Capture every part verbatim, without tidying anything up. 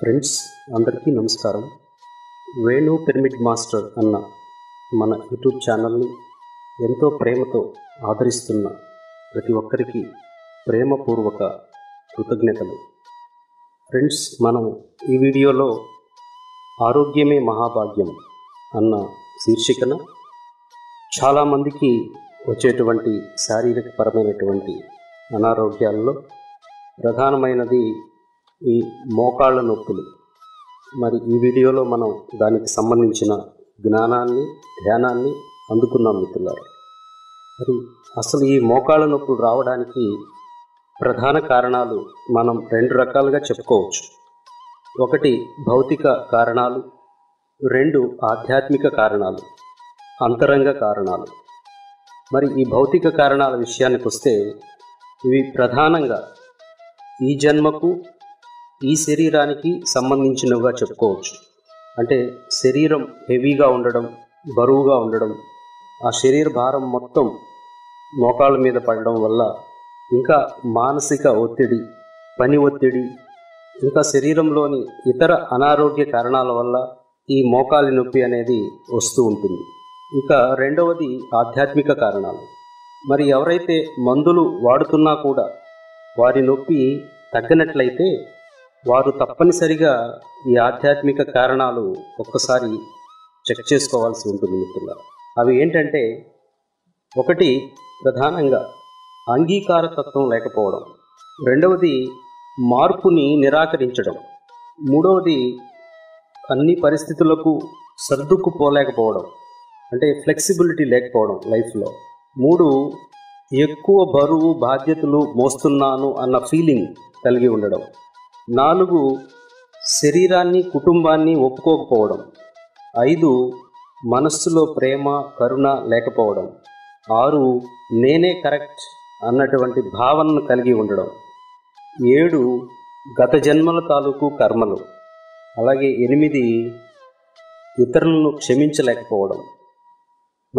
Friends అందరికీ నమస్కారం. Venu pyramid master అన్న మన యూట్యూబ్ ఛానల్ని ఎంతో ప్రేమతో ఆదరిస్తున్న ప్రతి ఒక్కరికి ప్రేమపూర్వక కృతజ్ఞతలు. ఫ్రెండ్స్, మనం ఈ వీడియోలో ఆరోగ్యమే మహాభాగ్యం అన్న శీర్షికన చాలామందికి వచ్చేటువంటి శారీరకపరమైనటువంటి అనారోగ్యాల్లో ప్రధానమైనది ఈ మోకాళ్ళ నొప్పులు. మరి ఈ వీడియోలో మనం దానికి సంబంధించిన జ్ఞానాన్ని ధ్యానాన్ని అందుకున్నాం మిత్రులారు. మరి అసలు ఈ మోకాళ్ళ నొప్పులు రావడానికి ప్రధాన కారణాలు మనం రెండు రకాలుగా చెప్పుకోవచ్చు. ఒకటి భౌతిక కారణాలు, రెండు ఆధ్యాత్మిక కారణాలు, అంతరంగ కారణాలు. మరి ఈ భౌతిక కారణాల విషయానికి వస్తే ఇవి ప్రధానంగా ఈ జన్మకు ఈ శరీరానికి సంబంధించినవిగా చెప్పుకోవచ్చు. అంటే శరీరం హెవీగా ఉండడం, బరువుగా ఉండడం, ఆ శరీర భారం మొత్తం మోకాళ్ళ మీద పడడం వల్ల, ఇంకా మానసిక ఒత్తిడి, పని ఒత్తిడి, ఇంకా శరీరంలోని ఇతర అనారోగ్య కారణాల వల్ల ఈ మోకాలి నొప్పి అనేది వస్తూ ఉంటుంది. ఇక రెండవది ఆధ్యాత్మిక కారణాలు. మరి ఎవరైతే మందులు వాడుతున్నా కూడా వారి నొప్పి తగ్గినట్లయితే వారు తప్పనిసరిగా ఈ ఆధ్యాత్మిక కారణాలు ఒక్కసారి చెక్ చేసుకోవాల్సి ఉంటుంది మిత్రులారా. అవి ఏంటంటే, ఒకటి ప్రధానంగా అంగీకార తత్వం లేకపోవడం, రెండవది మార్పుని నిరాకరించడం, మూడవది అన్ని పరిస్థితులకు సర్దుకుపోలేకపోవడం, అంటే ఫ్లెక్సిబిలిటీ లేకపోవడం లైఫ్లో, మూడు ఎక్కువ బరువు బాధ్యతలు మోస్తున్నాను అన్న ఫీలింగ్ కలిగి ఉండడం, నాలుగు శరీరాన్ని కుటుంబాన్ని ఒప్పుకోకపోవడం, ఐదు మనస్సులో ప్రేమ కరుణ లేకపోవడం, ఆరు నేనే కరెక్ట్ అన్నటువంటి భావనను కలిగి ఉండడం, ఏడు గత జన్మల తాలూకు కర్మలు, అలాగే ఎనిమిది ఇతరులను క్షమించలేకపోవడం.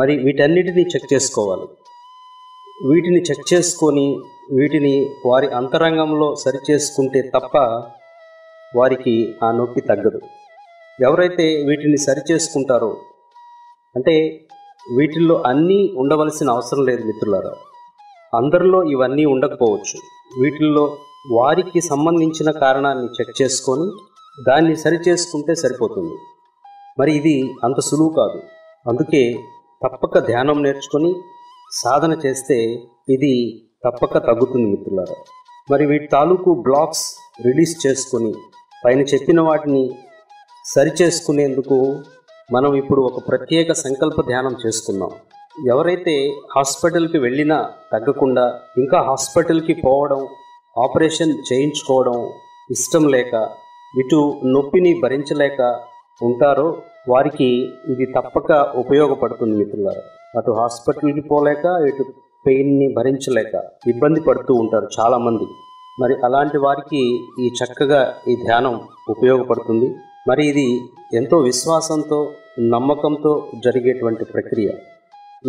మరి వీటన్నిటినీ చెక్ చేసుకోవాలి. వీటిని చెక్ చేసుకొని వీటిని వారి అంతరంగంలో సరిచేసుకుంటే తప్ప వారికి ఆ నొప్పి తగ్గదు. ఎవరైతే వీటిని సరిచేసుకుంటారో, అంటే వీటిల్లో అన్నీ ఉండవలసిన అవసరం లేదు మిత్రులారా. అందరిలో ఇవన్నీ ఉండకపోవచ్చు. వీటిల్లో వారికి సంబంధించిన కారణాన్ని చెక్ చేసుకొని దాన్ని సరిచేసుకుంటే సరిపోతుంది. మరి ఇది అంత సులువు కాదు. అందుకే తప్పక ధ్యానం నేర్చుకొని సాధన చేస్తే ఇది తప్పక తగ్గుతుంది మిత్రులారా. మరి వీటి తాలూకు బ్లాక్స్ రిలీజ్ చేసుకొని పైన చెప్పిన వాటిని సరిచేసుకునేందుకు మనం ఇప్పుడు ఒక ప్రత్యేక సంకల్ప ధ్యానం చేసుకున్నాం. ఎవరైతే హాస్పిటల్కి వెళ్ళినా తగ్గకుండా, ఇంకా హాస్పిటల్కి పోవడం, ఆపరేషన్ చేయించుకోవడం ఇష్టం లేక, ఇటు నొప్పిని భరించలేక ఉంటారో వారికి ఇది తప్పక ఉపయోగపడుతుంది మిత్రులారా. అటు హాస్పిటల్కి పోలేక, ఇటు పెయిన్ని భరించలేక ఇబ్బంది పడుతూ ఉంటారు చాలామంది. మరి అలాంటి వారికి ఈ చక్కగా ఈ ధ్యానం ఉపయోగపడుతుంది. మరి ఇది ఎంతో విశ్వాసంతో నమ్మకంతో జరిగేటువంటి ప్రక్రియ.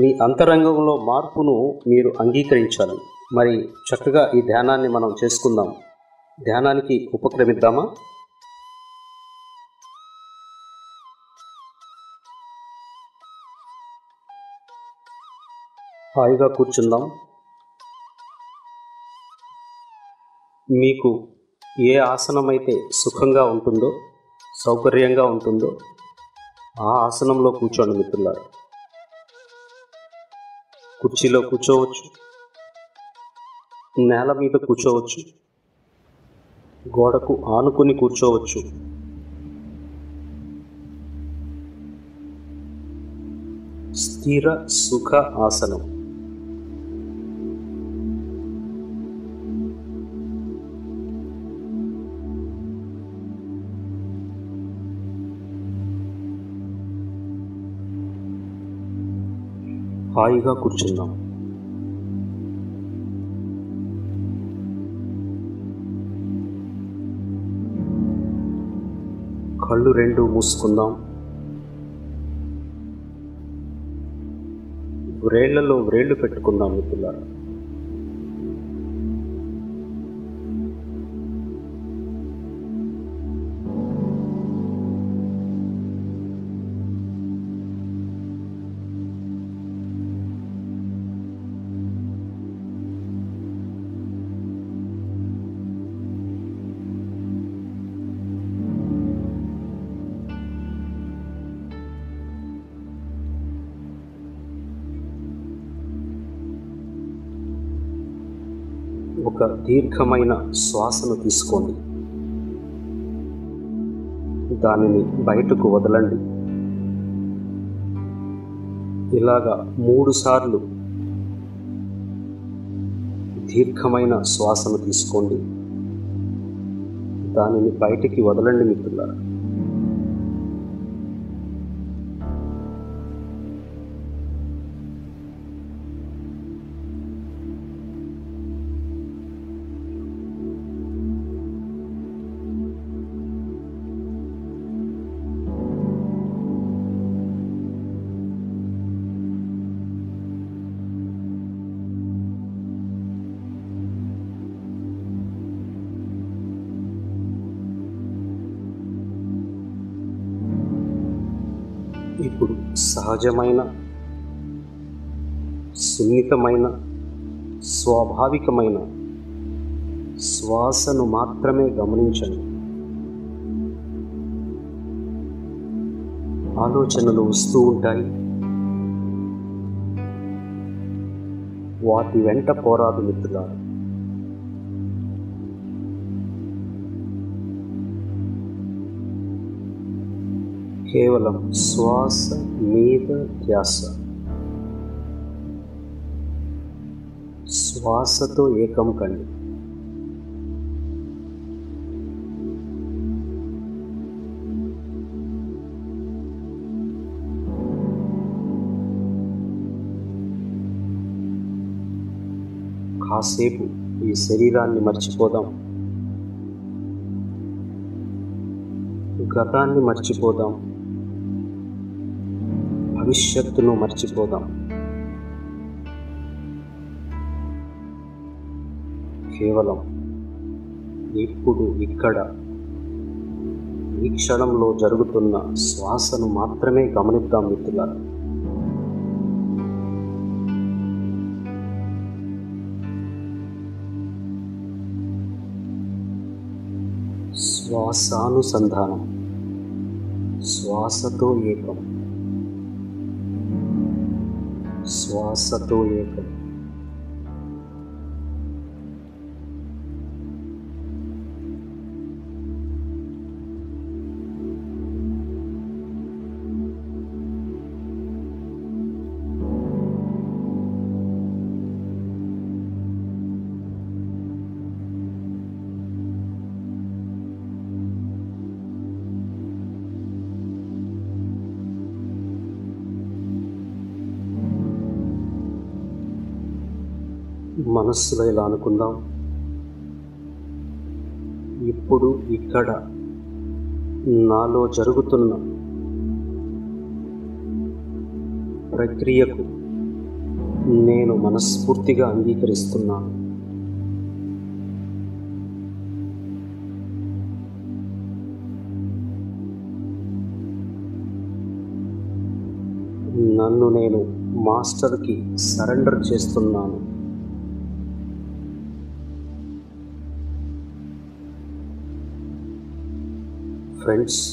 మీ అంతరంగంలో మార్పును మీరు అంగీకరించాలి. మరి చక్కగా ఈ ధ్యానాన్ని మనం చేసుకుందాం. ధ్యానానికి ఉపక్రమిద్దామా? హాయిగా కూర్చుందాం. మీకు ఏ ఆసనమైతే సుఖంగా ఉంటుందో, సౌకర్యంగా ఉంటుందో ఆ ఆసనంలో కూర్చోండి మిత్రులారా. కుర్చీలో కూర్చోవచ్చు, నేల మీద కూర్చోవచ్చు, గోడకు ఆనుకుని కూర్చోవచ్చు. స్థిర సుఖ ఆసనం. హాయిగా కూర్చున్నాం. కళ్ళు రెండు మూసుకుందాం. వ్రేళ్లలో వ్రేళ్లు పెట్టుకుందాం మిత్రులారా. యొక్క దీర్ఘమైన శ్వాసను తీసుకోండి. దానిని బయటకు వదలండి. ఇలాగా మూడు సార్లు దీర్ఘమైన శ్వాసను తీసుకోండి, దానిని బయటికి వదలండి మిత్రులారా. ఇప్పుడు సహజమైన, సున్నితమైన, స్వాభావికమైన శ్వాసను మాత్రమే గమనించండి. ఆలోచనలు వస్తూ ఉంటాయి, వాటి వెంట పోరాదు మిత్రులారా. కేవలం శ్వాస మీద ధ్యాస, శ్వాసతో ఏకం కండి. కాసేపు ఈ శరీరాన్ని మర్చిపోదాం, గతాన్ని మర్చిపోదాం, భవిష్యత్తును మర్చిపోదాం. కేవలం ఇప్పుడు ఇక్కడ ఈ క్షణంలో జరుగుతున్న శ్వాసను మాత్రమే గమనిద్దాం మిత్రులారా. శ్వాసానుసంధానం, శ్వాసతో ఏకం, శ్వాసతో ఏకం. మనస్సులో ఇలా అనుకుందాం, ఇప్పుడు ఇక్కడ నాలో జరుగుతున్న ప్రక్రియకు నేను మనస్ఫూర్తిగా అంగీకరిస్తున్నాను. నన్ను నేను మాస్టర్కి సరెండర్ చేస్తున్నాను. ఫ్రెండ్స్,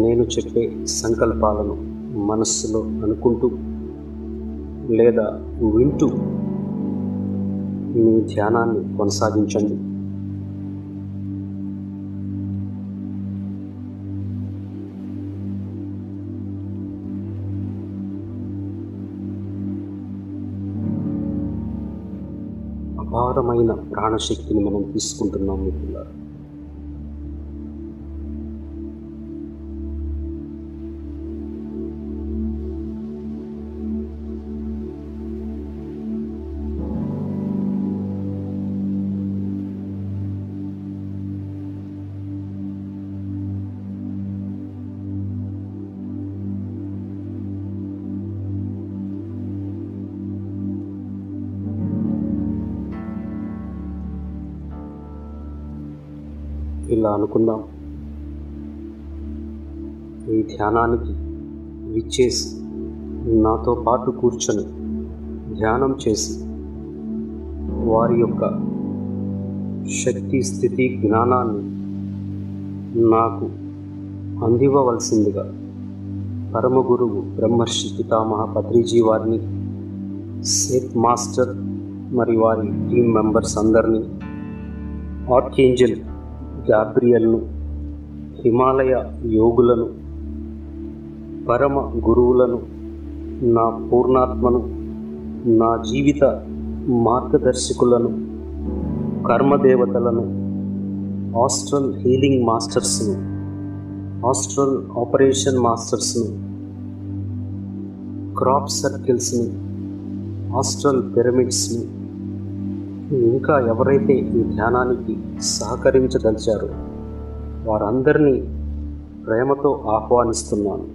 నేను చెప్పే సంకల్పాలను మనస్సులో అనుకుంటూ లేదా వింటూ మీ ధ్యానాన్ని కొనసాగించండి. అపారమైన ప్రాణశక్తిని మనం తీసుకుంటున్నాం మిత్రులారా. ఇలా అనుకుందాం, ఈ ధ్యానానికి విచ్చేసి నాతో పాటు కూర్చొని ధ్యానం చేసి వారి యొక్క శక్తి, స్థితి, జ్ఞానాన్ని నాకు అందివ్వవలసిందిగా పరమగురువు బ్రహ్మర్షి పితామహ పత్రిజీ వారిని, సేత్ మాస్టర్ మరియు వారి టీం మెంబర్స్ అందరినీ ఆర్కేంజల్ గాబ్రియల్ను, హిమాలయ యోగులను, పరమ గురువులను, నా పూర్ణాత్మను, నా జీవిత మార్గదర్శకులను, కర్మదేవతలను, ఆస్ట్రల్ హీలింగ్ మాస్టర్స్ను, ఆస్ట్రల్ ఆపరేషన్ మాస్టర్స్ను, క్రాప్ సర్కిల్స్ని, ఆస్ట్రల్ పిరమిడ్స్ని, ఇంకా ఎవరైతే ఈ ధ్యానానికి సహకరించదలిచారో వారందరినీ ప్రేమతో ఆహ్వానిస్తున్నాను.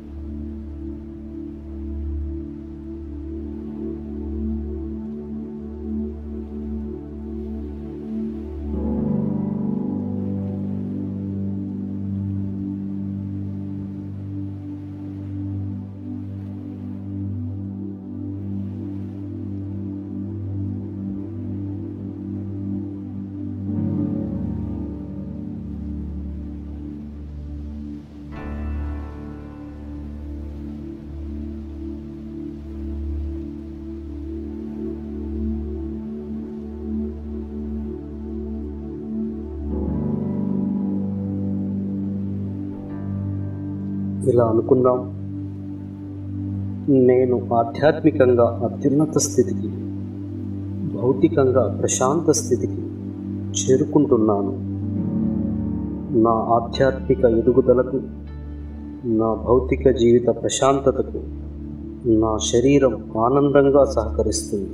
ఇలా అనుకుందాం, నేను ఆధ్యాత్మికంగా అత్యున్నత స్థితికి, భౌతికంగా ప్రశాంత స్థితికి చేరుకుంటున్నాను. నా ఆధ్యాత్మిక ఎదుగుదలకు, నా భౌతిక జీవిత ప్రశాంతతకు నా శరీరం ఆనందంగా సహకరిస్తుంది.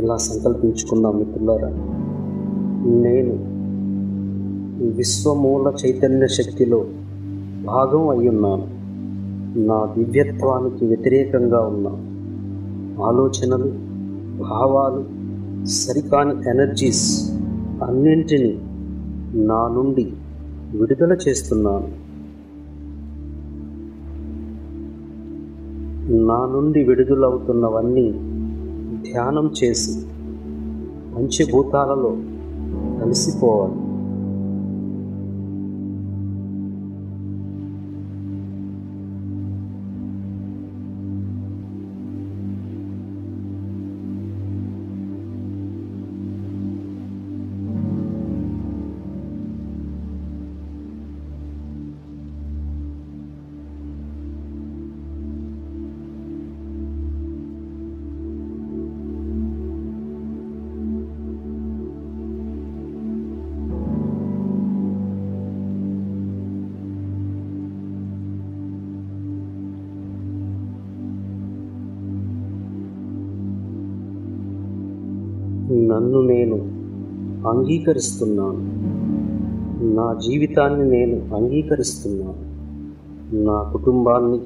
ఇలా సంకల్పించుకున్న మిత్రులారా, నేను విశ్వమూల చైతన్య శక్తిలో భాగం అయ్యున్నాను. నా దివ్యత్వానికి వ్యతిరేకంగా ఉన్న ఆలోచనలు, భావాలు, సరికాని ఎనర్జీస్ అన్నింటినీ నా నుండి విడుదల చేస్తున్నాను. నా నుండి విడుదలవుతున్నవన్నీ ధ్యానం చేసి పంచభూతాలలో కలిసిపోవాలి. నన్ను నేను అంగీకరిస్తున్నాను. నా జీవితాన్ని నేను అంగీకరిస్తున్నాను. నా కుటుంబాన్ని,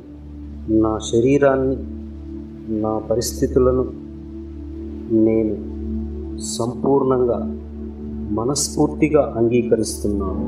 నా శరీరాన్ని, నా పరిస్థితులను నేను సంపూర్ణంగా మనస్ఫూర్తిగా అంగీకరిస్తున్నాను.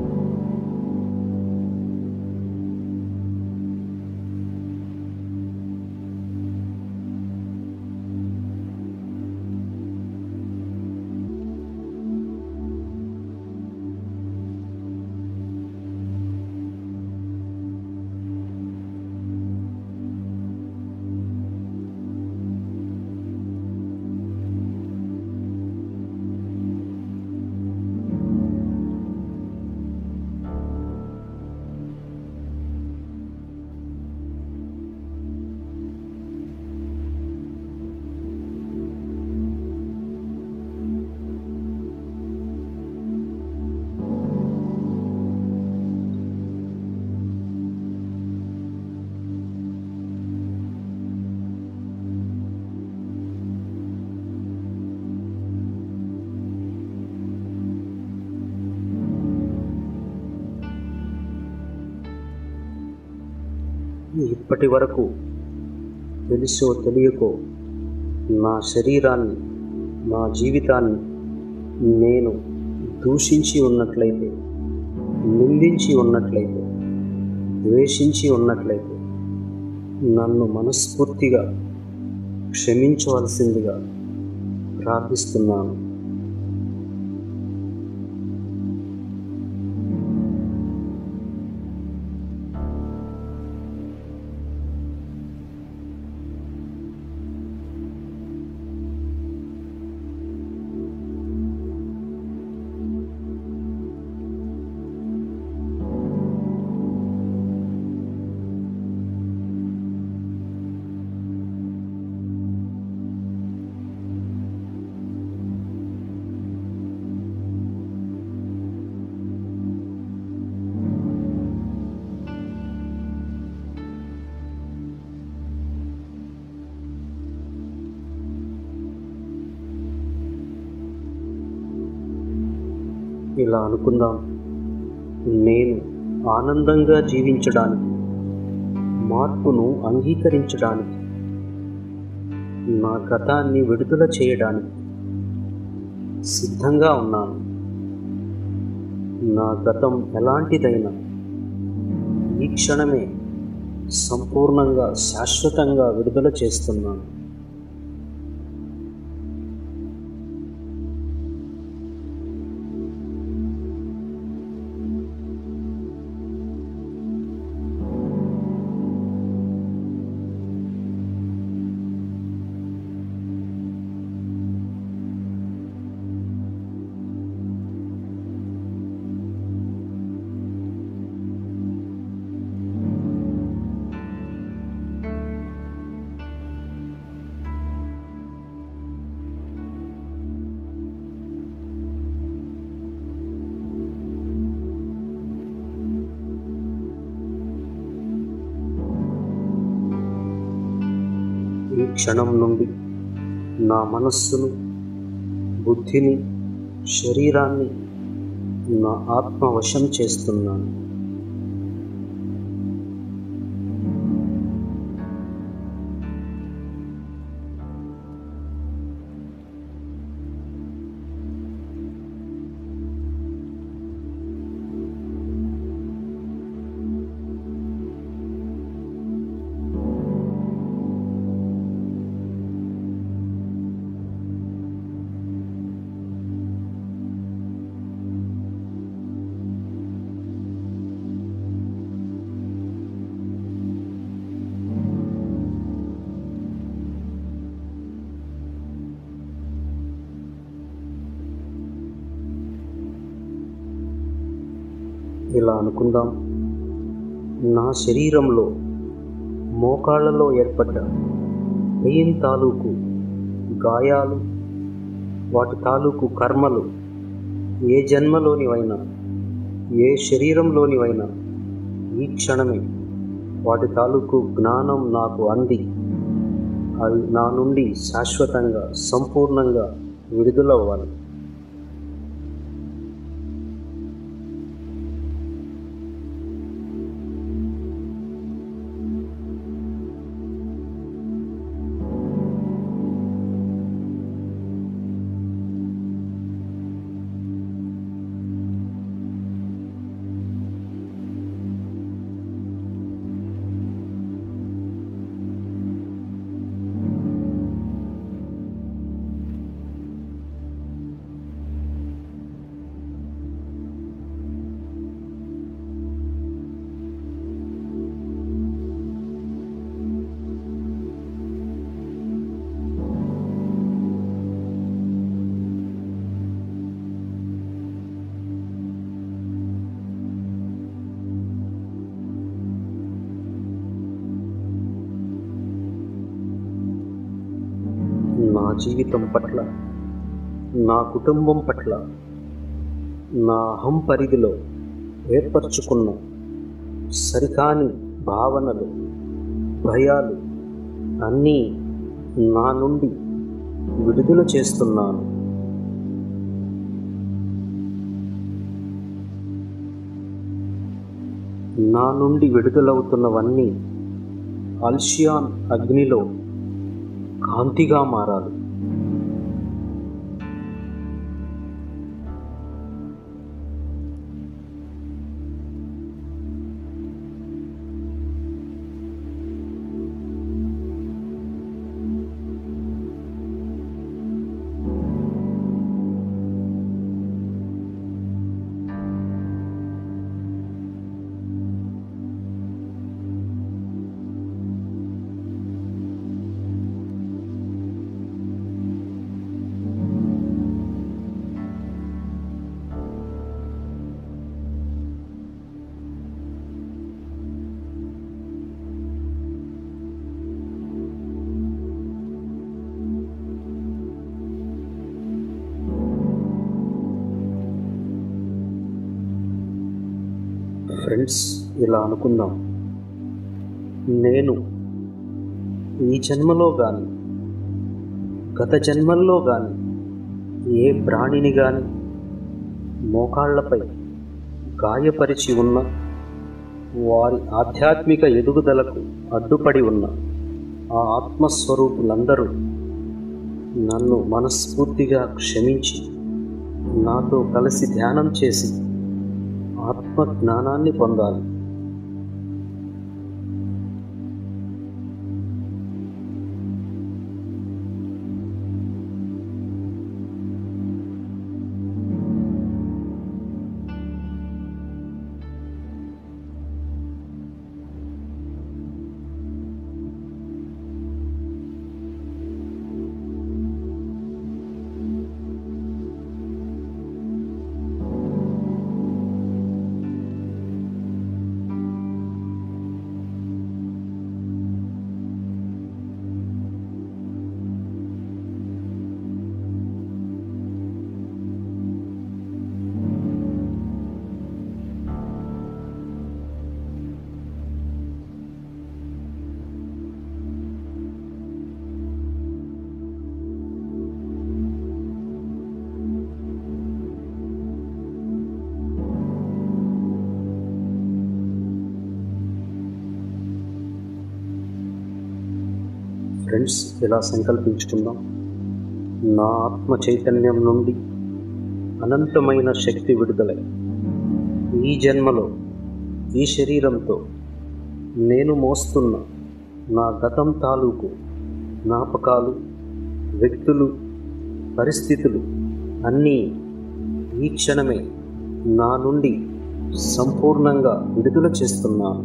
ఇప్పటి వరకు తెలిసో తెలియకో నా శరీరాన్ని నా జీవితాన్ని నేను దూషించి ఉన్నట్లయితే, నిందించి ఉన్నట్లయితే, ద్వేషించి ఉన్నట్లయితే నన్ను మనస్ఫూర్తిగా క్షమించవలసిందిగా ప్రార్థిస్తున్నాను. ఇలా అనుకుందాం, నేను ఆనందంగా జీవించడానికి, మార్పును అంగీకరించడానికి, నా గతాన్ని విడుదల చేయడానికి సిద్ధంగా ఉన్నాను. నా గతం ఎలాంటిదైనా ఈ క్షణమే సంపూర్ణంగా, శాశ్వతంగా విడుదల చేస్తున్నాను. ఈ క్షణం నుండి నా మనస్సును, బుద్ధిని, శరీరాన్ని నా ఆత్మవశం చేస్తున్నాను. ఇలా అనుకుందాం, నా శరీరంలో మోకాళ్ళలో ఏర్పడ్డ పెయిన్ తాలూకు గాయాలు, వాటి తాలూకు కర్మలు ఏ జన్మలోనివైనా, ఏ శరీరంలోనివైనా ఈ క్షణమే వాటి తాలూకు జ్ఞానం నాకు అంది అవి నా నుండి శాశ్వతంగా, సంపూర్ణంగా విడుదలవ్వాలి. నా జీవితం పట్ల, నా కుటుంబం పట్ల, నా అహం పరిధిలో ఏర్పరచుకున్న సరికాని భావనలు, భయాలు అన్నీ నా నుండి విడుదల చేస్తున్నాను. నా నుండి విడుదలవుతున్నవన్నీ ఆల్షియాన్ అగ్నిలో కాంతిగా మారాలి. ఫ్రెండ్స్, ఇలా అనుకుందాం, నేను ఈ జన్మలో కానీ గత జన్మల్లో కానీ ఏ ప్రాణిని కానీ మోకాళ్లపై గాయపరిచి ఉన్న, వారి ఆధ్యాత్మిక ఎదుగుదలకు అడ్డుపడి ఉన్న ఆ ఆత్మస్వరూపులందరూ నన్ను మనస్ఫూర్తిగా క్షమించి, నాతో కలిసి ధ్యానం చేసి ఆత్మ జ్ఞానాన్ని పొందాలి. ఫ్రెండ్స్, ఇలా సంకల్పించుకుందాం. నా ఆత్మ చైతన్యం నుండి అనంతమైన శక్తి విడుదలై ఈ జన్మలో ఈ శరీరంతో నేను మోస్తున్న నా గతం తాలూకు జ్ఞాపకాలు, వ్యక్తులు, పరిస్థితులు అన్నీ ఈ క్షణమే నా నుండి సంపూర్ణంగా విడుదల చేస్తున్నాను.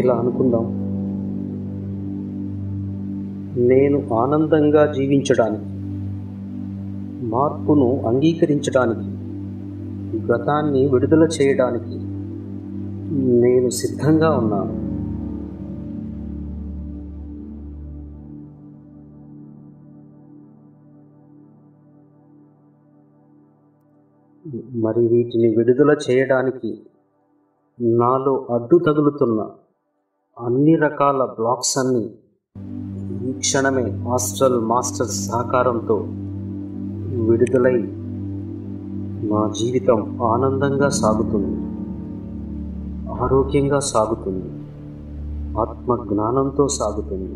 ఇలా అనుకుందాం, నేను ఆనందంగా జీవించడానికి, మార్పును అంగీకరించడానికి, గతాన్ని విడుదల చేయడానికి నేను సిద్ధంగా ఉన్నాను. మరి వీటిని విడుదల చేయడానికి నాలో అడ్డు తగులుతున్న అన్ని రకాల బ్లాక్స్ అన్ని ఈ క్షణమే హాస్టల్ మాస్టర్ సహకారంతో విడుదలై నా జీవితం ఆనందంగా సాగుతుంది, ఆరోగ్యంగా సాగుతుంది, ఆత్మ జ్ఞానంతో సాగుతుంది.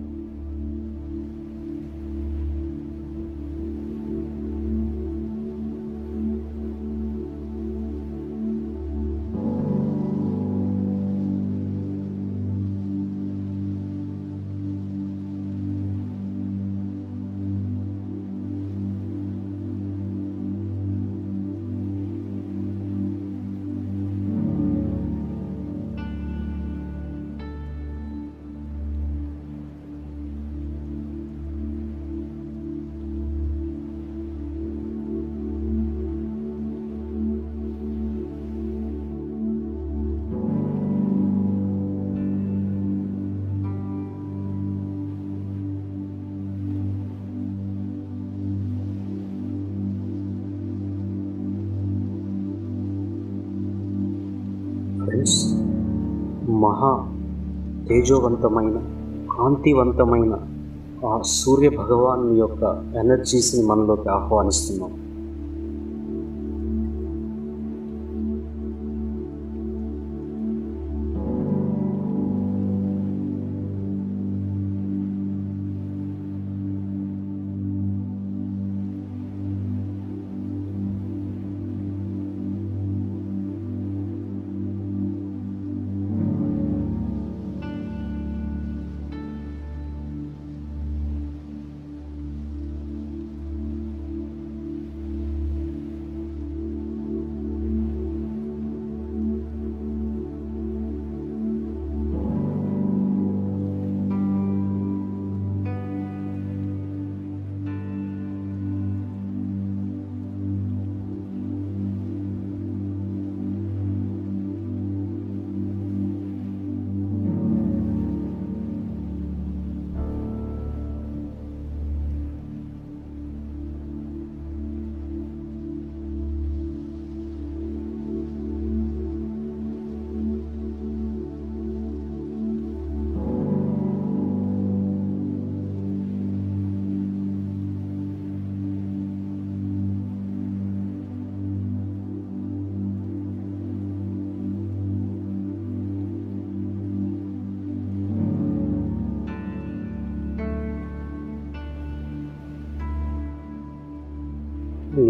మహా తేజోవంతమైన కాంతివంతమైన ఆ సూర్య భగవాన్ యొక్క ఎనర్జీస్ని మనలోకి ఆహ్వానిస్తున్నాం.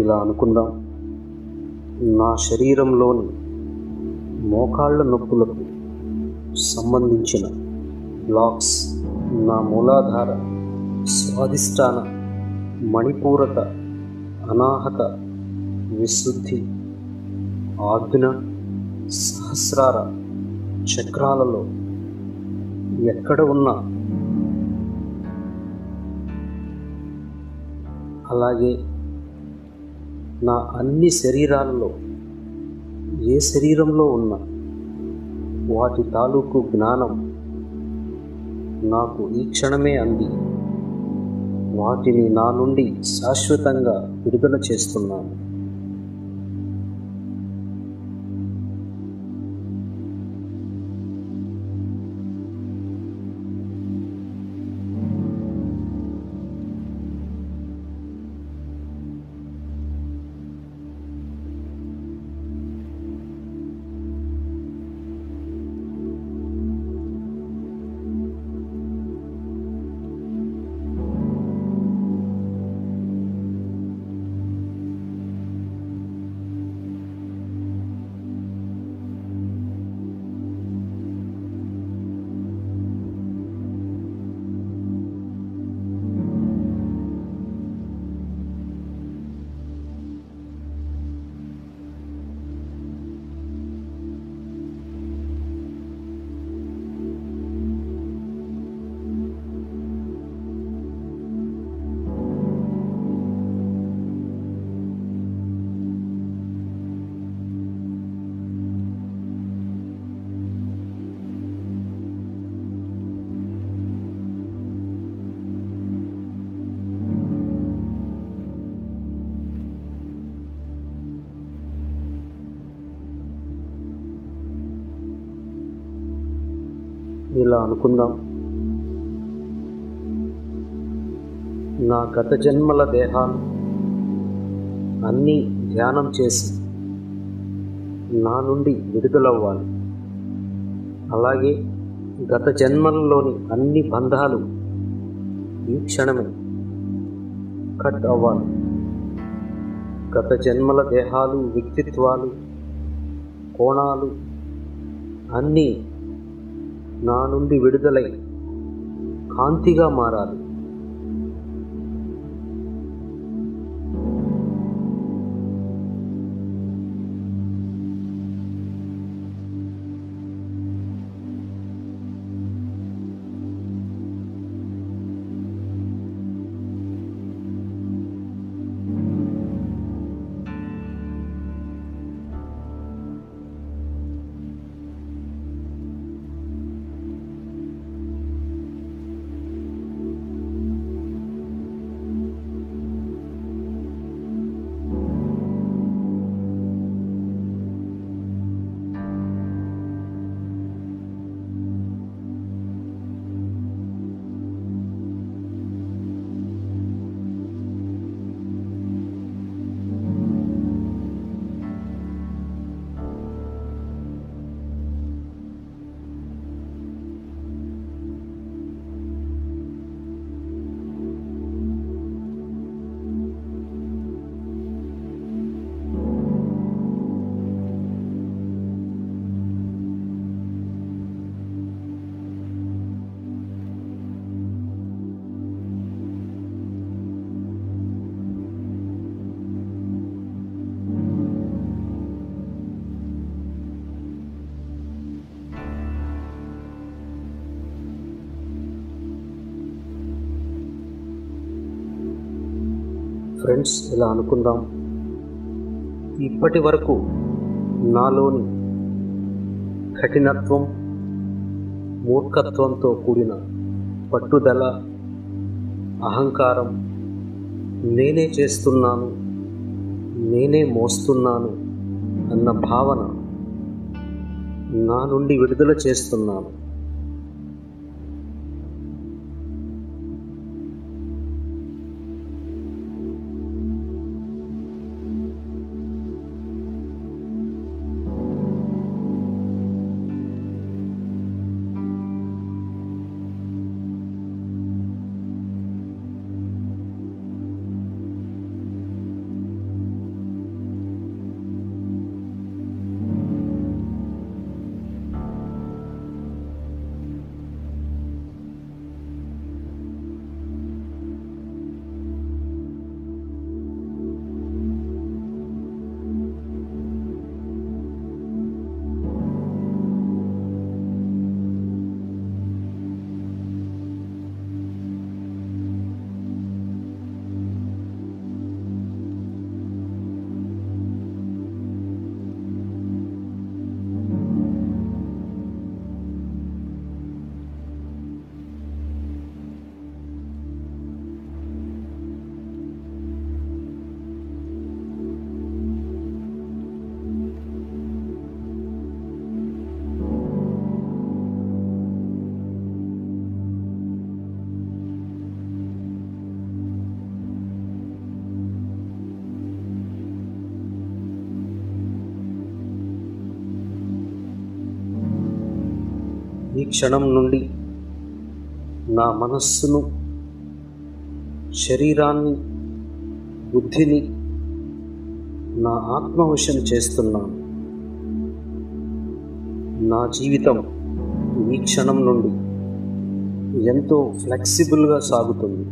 ఇలా అనుకుందాం, నా శరీరంలోని మోకాళ్ళ నొప్పులకు సంబంధించిన బ్లాక్స్ నా మూలాధార స్వాధిష్టాన మణిపూరక అనాహత విశుద్ధి ఆజ్ఞ సహస్రార చక్రాలలో ఎక్కడ ఉన్నా, అలాగే నా అన్ని శరీరాలలో ఏ శరీరంలో ఉన్న వాటి తాలూకు జ్ఞానం నాకు ఈ క్షణమే అంది వాటిని నా నుండి శాశ్వతంగా విడుదల చేస్తున్నాను. ఇలా అనుకుందాం, నా గత జన్మల దేహాలు అన్నీ ధ్యానం చేసి నా నుండి విడుదలవ్వాలి. అలాగే గత జన్మలలోని అన్ని బంధాలు ఈ క్షణమే కట్ అవ్వాలి. గత జన్మల దేహాలు, వ్యక్తిత్వాలు, కోణాలు అన్నీ నా నుండి విడుదలై కాంతిగా మారాలి. ఫ్రెండ్స్, ఇలా అనుకుందాం, ఇప్పటి వరకు నాలోని కఠినత్వం, మూర్ఖత్వంతో కూడిన పట్టుదల, అహంకారం, నేనే చేస్తున్నాను, నేనే మోస్తున్నాను అన్న భావన నా నుండి విడుదల చేస్తున్నాను. ఈ క్షణం నుండి నా మనస్సును, శరీరాన్ని, బుద్ధిని నా ఆత్మవశం చేస్తున్నాను. నా జీవితం ఈ క్షణం నుండి ఎంతో ఫ్లెక్సిబుల్గా సాగుతుంది.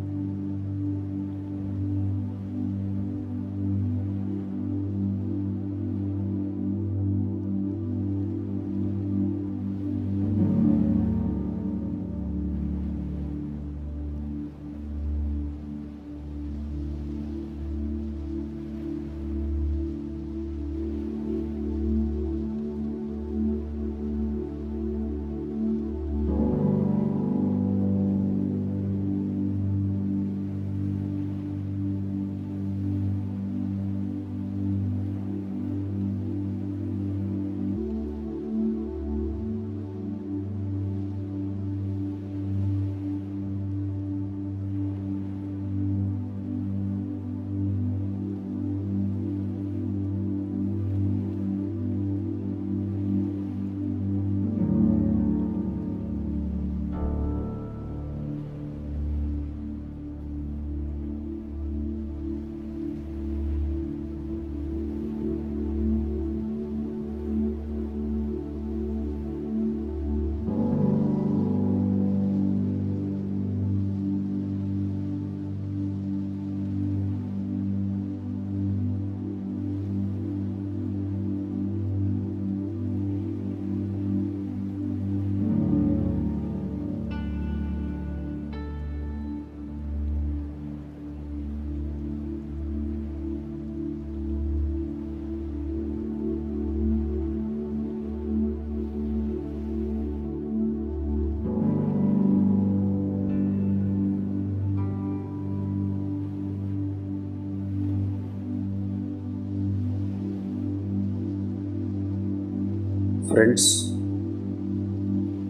ఫ్రెండ్స్,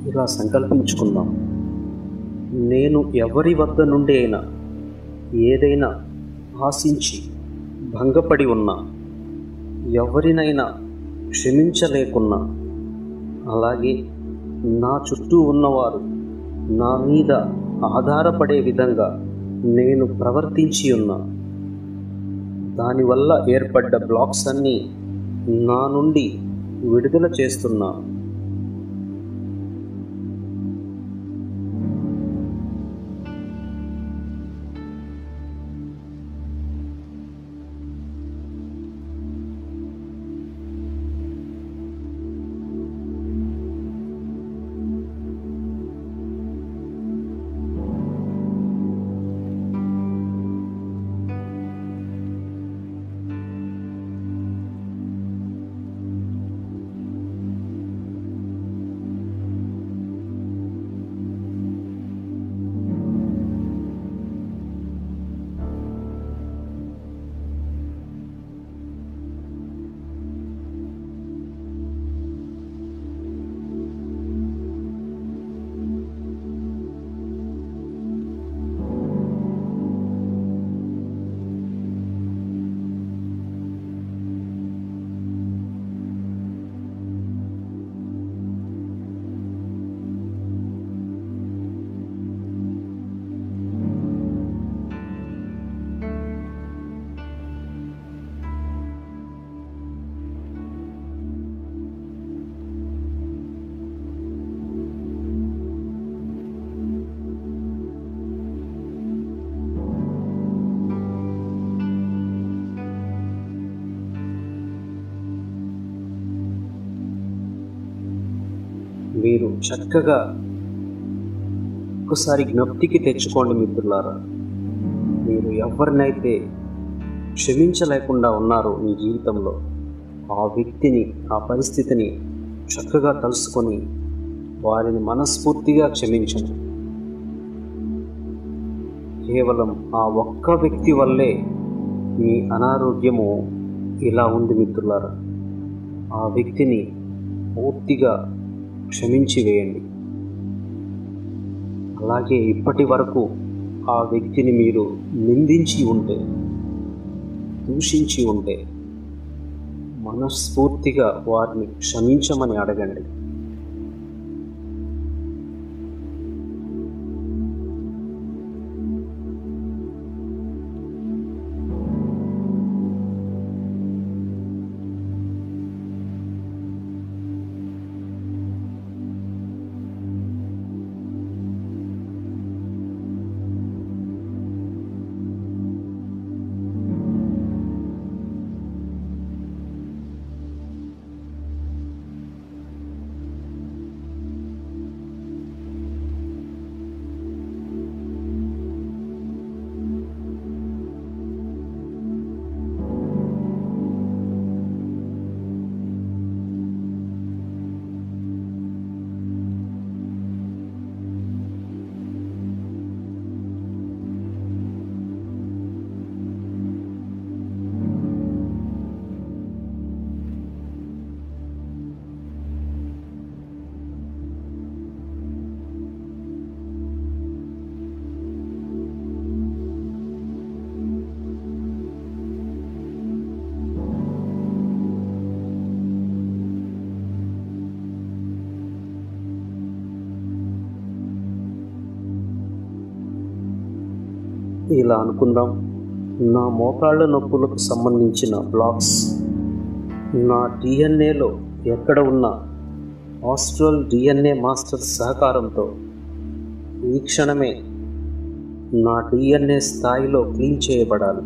ఇలా సంకల్పించుకుందాం, నేను ఎవరి వద్ద నుండి అయినా ఏదైనా ఆశించి భంగపడి ఉన్నా, ఎవరినైనా క్షమించలేకున్నా, అలాగే నా చుట్టూ ఉన్నవారు నా మీద ఆధారపడే విధంగా నేను ప్రవర్తించి ఉన్నా, దానివల్ల ఏర్పడ్డ బ్లాక్స్ అన్నీ నా నుండి విడుదల చేస్తున్నా. మీరు చక్కగా ఒకసారి జ్ఞప్తికి తెచ్చుకోండి మిత్రులారా. మీరు ఎవరినైతే క్షమించలేకుండా ఉన్నారు మీ జీవితంలో, ఆ వ్యక్తిని ఆ పరిస్థితిని చక్కగా తలుసుకొని వారిని మనస్ఫూర్తిగా క్షమించండి. కేవలం ఆ ఒక్క వ్యక్తి వల్లే మీ అనారోగ్యము ఇలా ఉంది మిత్రులారా. ఆ వ్యక్తిని పూర్తిగా క్షమించి వేయండి. అలాగే ఇప్పటి వరకు ఆ వ్యక్తిని మీరు నిందించి ఉంటే, దూషించి ఉంటే మనస్ఫూర్తిగా వారిని క్షమించమని అడగండి. ఇలా అనుకుందాం, నా మోకాళ్ళ నొప్పులకు సంబంధించిన బ్లాక్స్ నా డిఎన్ఏలో ఎక్కడ ఉన్న ఆస్ట్రల్ డిఎన్ఏ మాస్టర్ సహకారంతో ఈ క్షణమే నా డిఎన్ఏ స్థాయిలో క్లీన్ చేయబడాలి.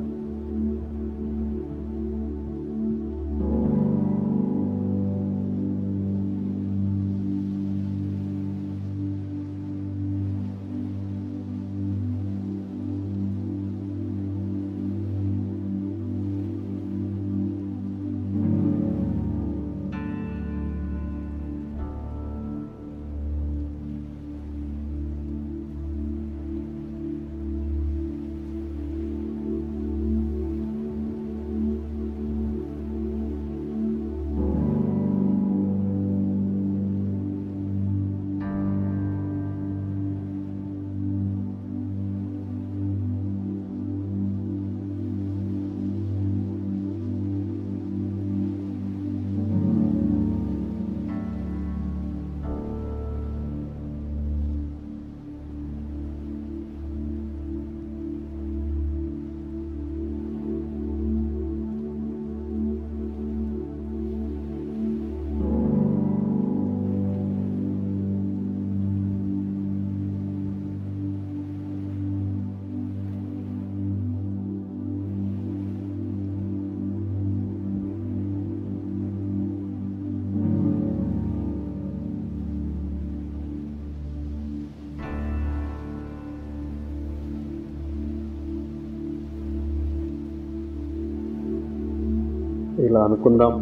ఇలా అనుకుందాం,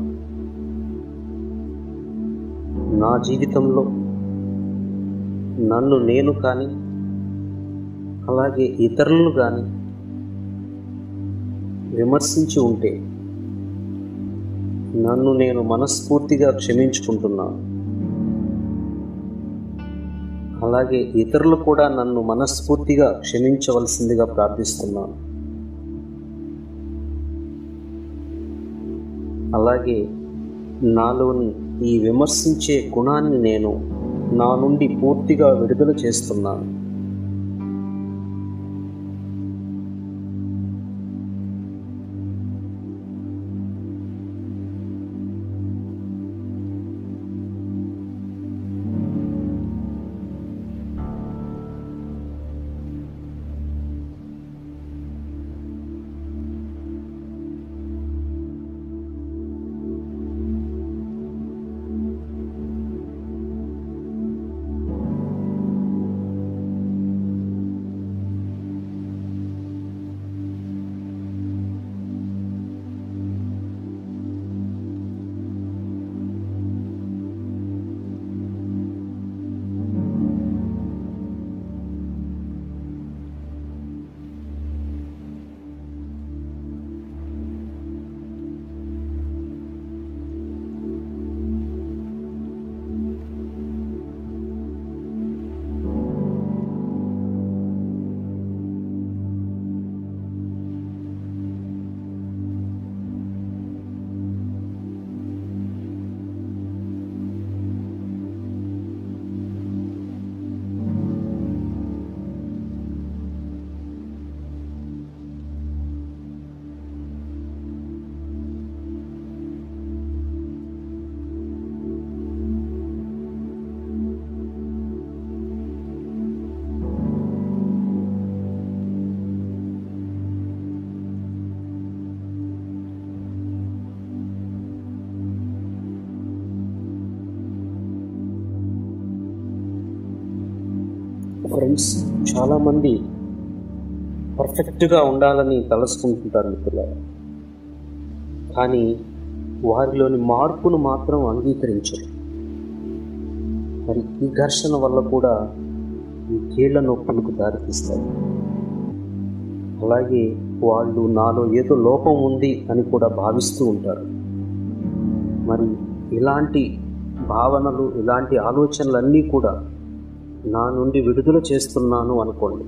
నా జీవితంలో నన్ను నేను కానీ అలాగే ఇతరులను కానీ విమర్శించి ఉంటే నన్ను నేను మనస్ఫూర్తిగా క్షమించుకుంటున్నాను. అలాగే ఇతరులు కూడా నన్ను మనస్ఫూర్తిగా క్షమించవలసిందిగా ప్రార్థిస్తున్నాను. అలాగే నాలోని ఈ విమర్శించే గుణాన్ని నేను నా నుండి పూర్తిగా విడుదల చేస్తున్నాను. ఫ్రెండ్స్ చాలామంది పర్ఫెక్ట్గా ఉండాలని తలసుకుంటుంటారు మిత్రులారా, కానీ వారిలోని మార్పును మాత్రం అంగీకరించరు. మరి ఈ ఘర్షణ వల్ల కూడా ఈ కీళ్ళ నొప్పులకు దారితీస్తాయి. అలాగే వాళ్ళు నాలో ఏదో లోపం ఉంది అని కూడా భావిస్తూ ఉంటారు. మరి ఇలాంటి భావనలు, ఇలాంటి ఆలోచనలన్నీ కూడా నా నుండి విడుదల చేస్తున్నాను అనుకోండి.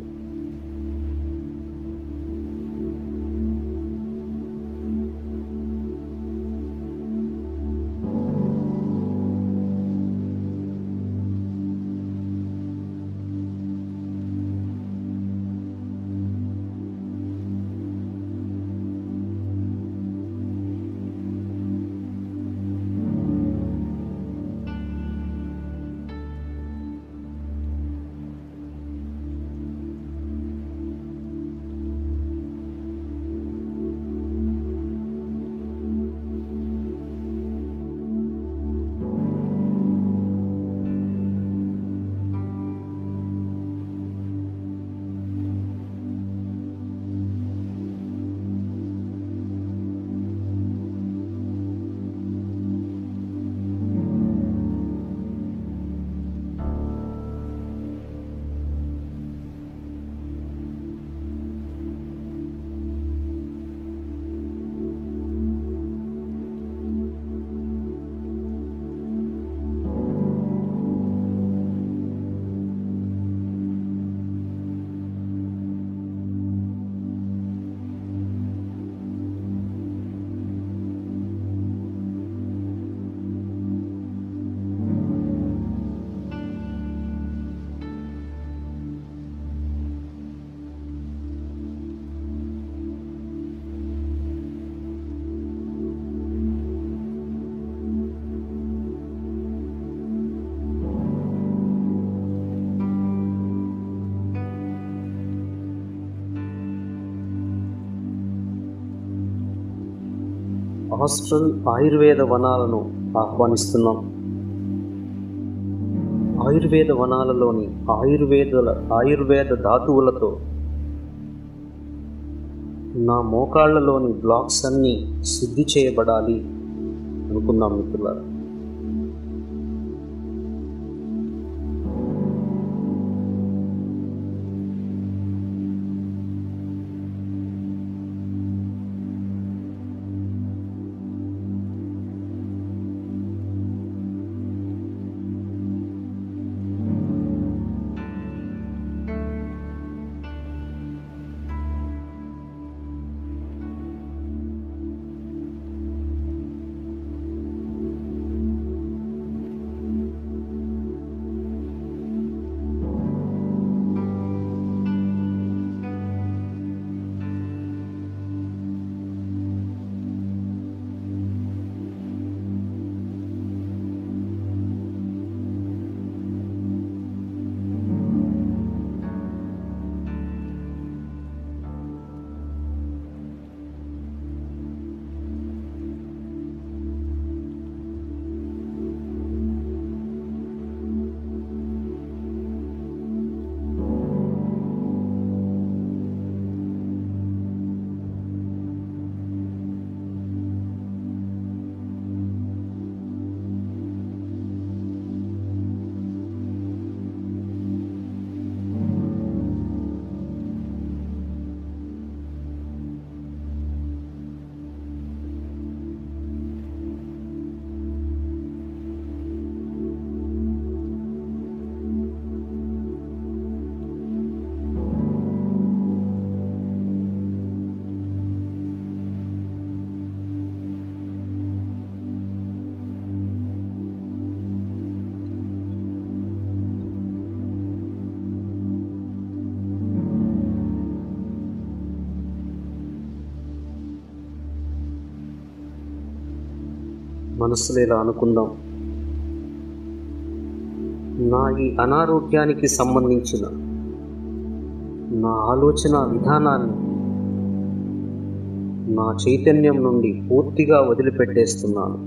హాస్టల్ ఆయుర్వేద వనాలను ఆహ్వానిస్తున్నాం. ఆయుర్వేద వనాలలోని ఆయుర్వేద ఆయుర్వేద ధాతువులతో నా మోకాళ్లలోని బ్లాక్స్ అన్నీ శుద్ధి చేయబడాలి అనుకున్నాం మిత్రులారా. మనసులో ఇలా అనుకుందాం, నా ఈ అనారోగ్యానికి సంబంధించిన నా ఆలోచన విధానాన్ని నా చైతన్యం నుండి పూర్తిగా వదిలిపెట్టేస్తున్నాను.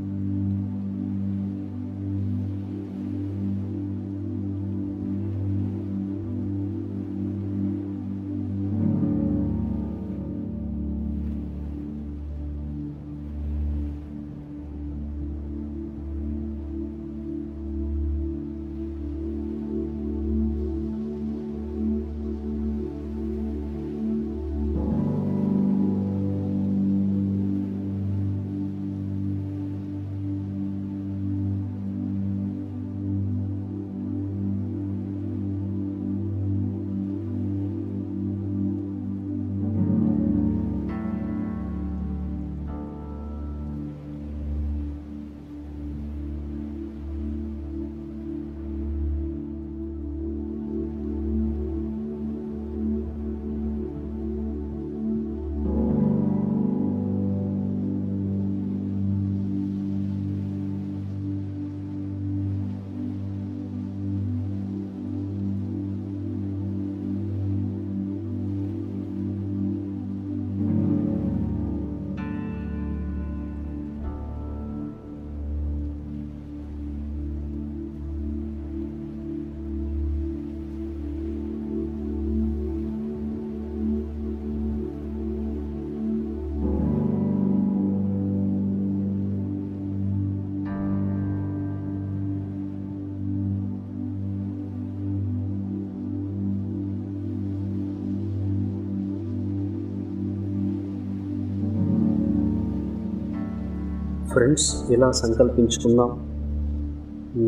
ఫ్రెండ్స్, ఇలా సంకల్పించుకుందాం.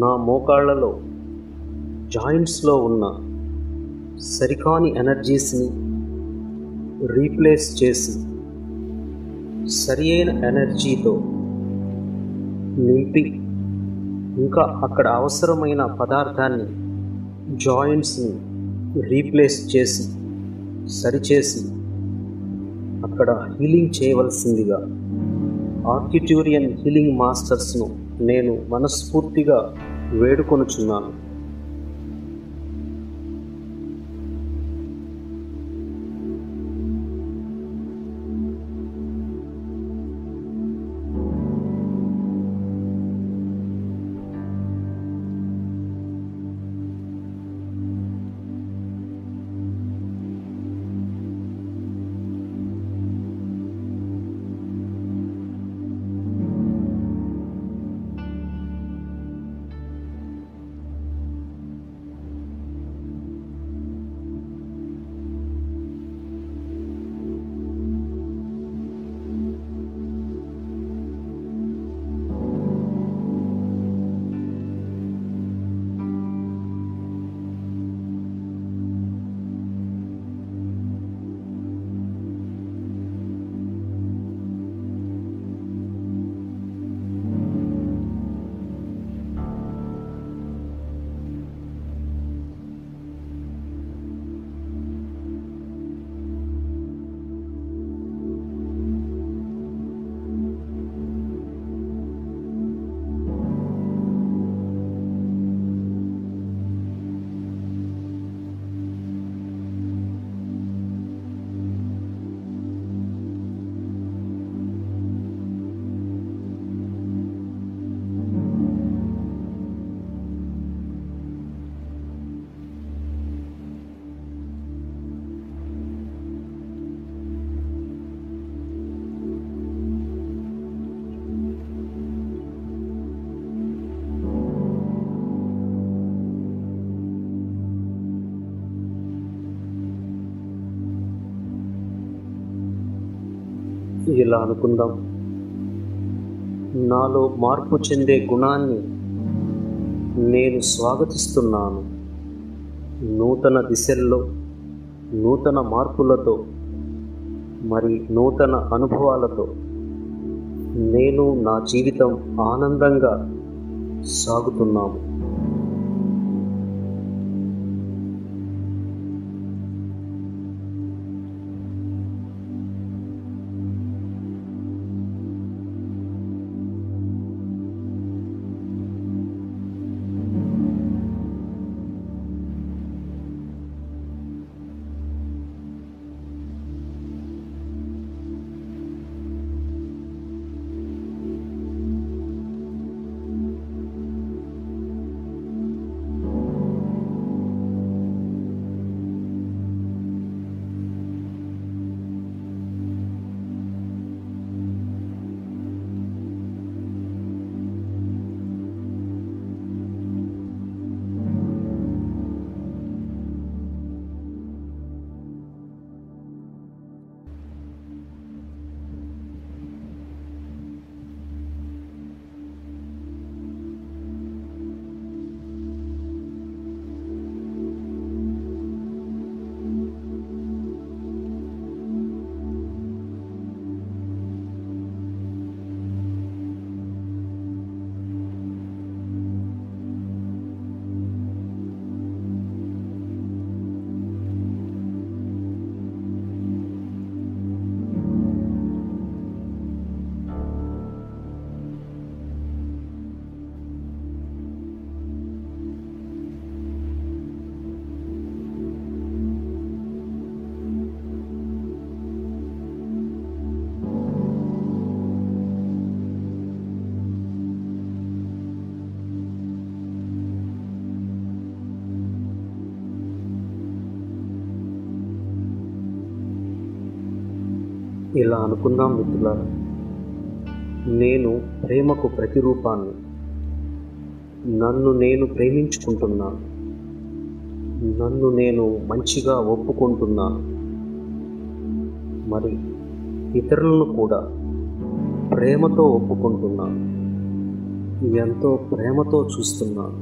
నా మోకాళ్ళలో జాయింట్స్లో ఉన్న సరికాని ఎనర్జీస్ని రీప్లేస్ చేసి సరి అయిన ఎనర్జీతో నింపి, ఇంకా అక్కడ అవసరమైన పదార్థాన్ని జాయింట్స్ని రీప్లేస్ చేసి సరిచేసి అక్కడ హీలింగ్ చేయవలసిందిగా ఆర్కిటూరియన్ హీలింగ్ మాస్టర్స్ను నేను మనస్ఫూర్తిగా వేడుకొనుచున్నాను. ఇలా అనుకుందాం, నాలో మార్పు చెందే గుణాన్ని నేను స్వాగతిస్తున్నాను. నూతన దిశల్లో నూతన మార్పులతో మరి నూతన అనుభవాలతో నేను నా జీవితం ఆనందంగా సాగుతున్నాను. ఇలా అనుకుందాం మిత్రులారా, నేను ప్రేమకు ప్రతిరూపాన్ని, నన్ను నేను ప్రేమించుకుంటున్నాను, నన్ను నేను మంచిగా ఒప్పుకుంటున్నాను, మరి ఇతరులను కూడా ప్రేమతో ఒప్పుకుంటున్నాను, ఎంతో ప్రేమతో చూస్తున్నాను.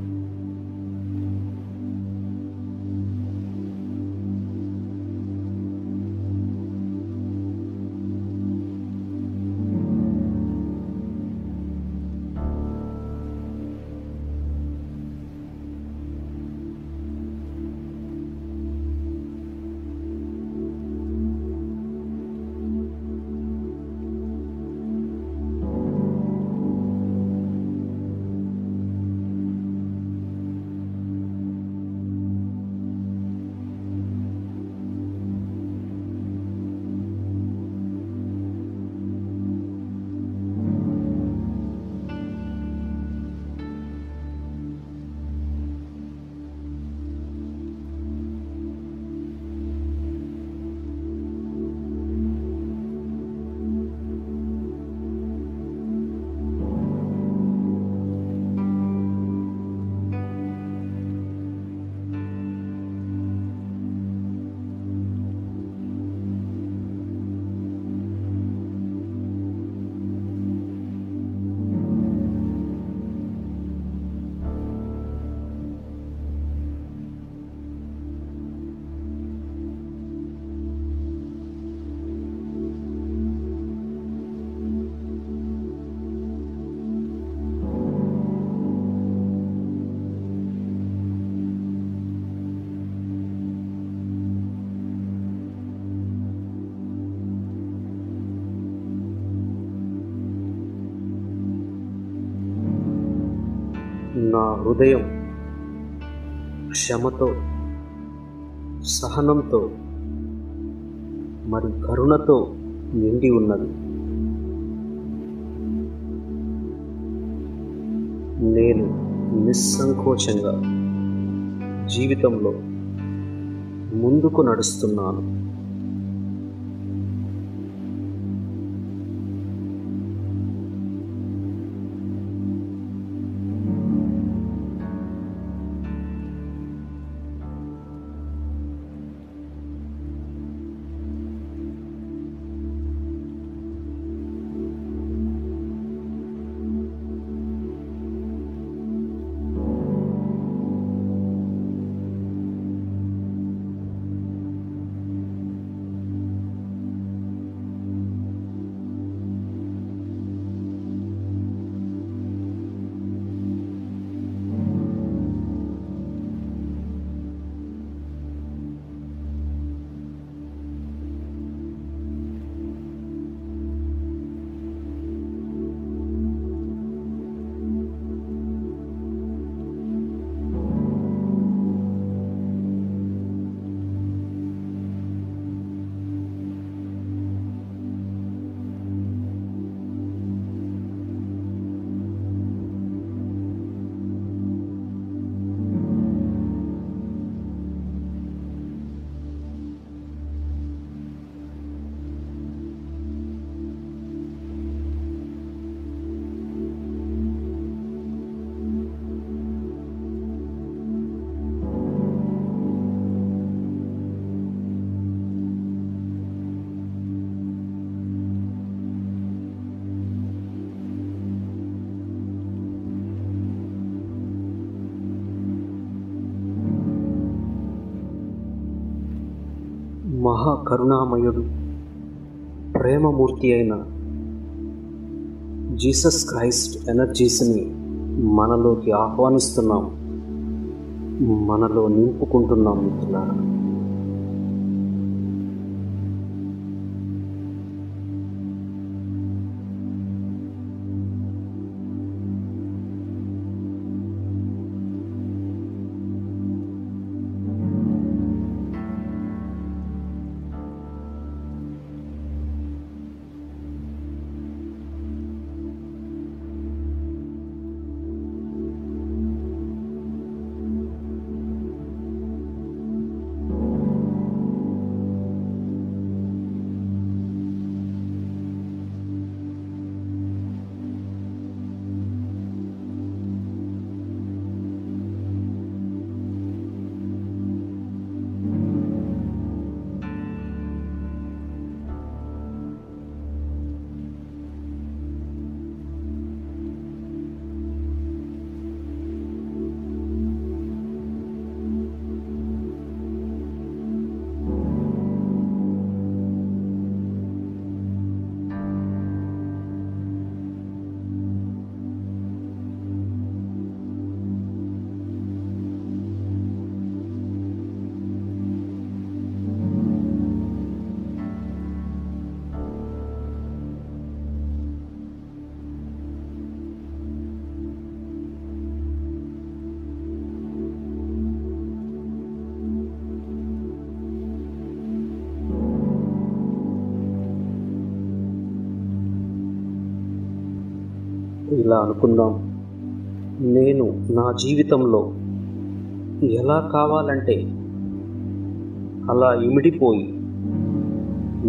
నా హృదయం క్షమతో, సహనంతో మరియు కరుణతో నిండి ఉన్నది. నేను నిస్సంకోచంగా జీవితంలో ముందుకు నడుస్తున్నాను. మహా కరుణామయుడు, ప్రేమమూర్తి అయిన జీసస్ క్రైస్ట్ ఎనర్జీస్ని మనలోకి ఆహ్వానిస్తున్నాం, మనలో నింపుకుంటున్నాం మిత్రులారా. ఇలా అనుకుందాం, నేను నా జీవితంలో ఎలా కావాలంటే అలా ఇమిడిపోయి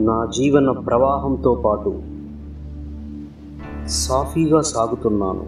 నా జీవన ప్రవాహంతో పాటు సాఫీగా సాగుతున్నాను.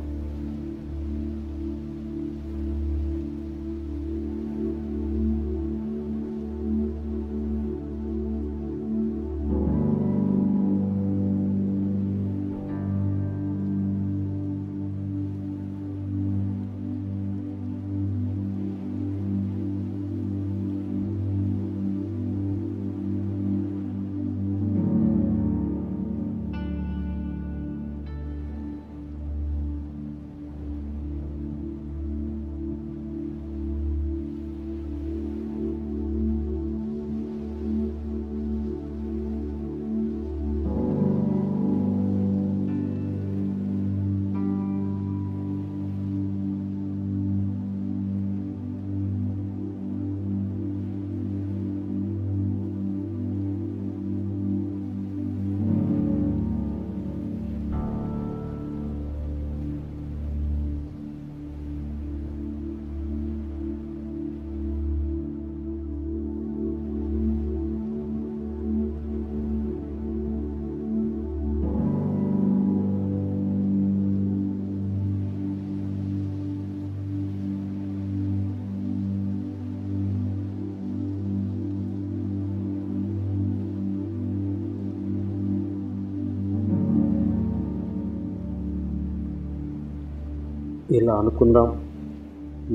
ఇలా అనుకుందాం,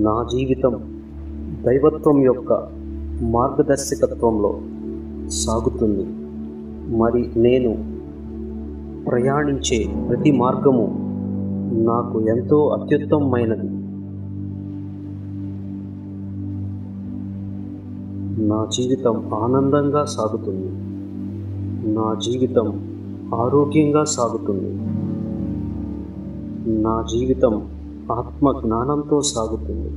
నా జీవితం దైవత్వం యొక్క మార్గదర్శకత్వంలో సాగుతుంది. మరి నేను ప్రయాణించే ప్రతి మార్గము నాకు ఎంతో అత్యుత్తమమైనది. నా జీవితం ఆనందంగా సాగుతుంది. నా జీవితం ఆరోగ్యంగా సాగుతుంది. నా జీవితం ఆత్మ జ్ఞానంతో సాగుతుంది.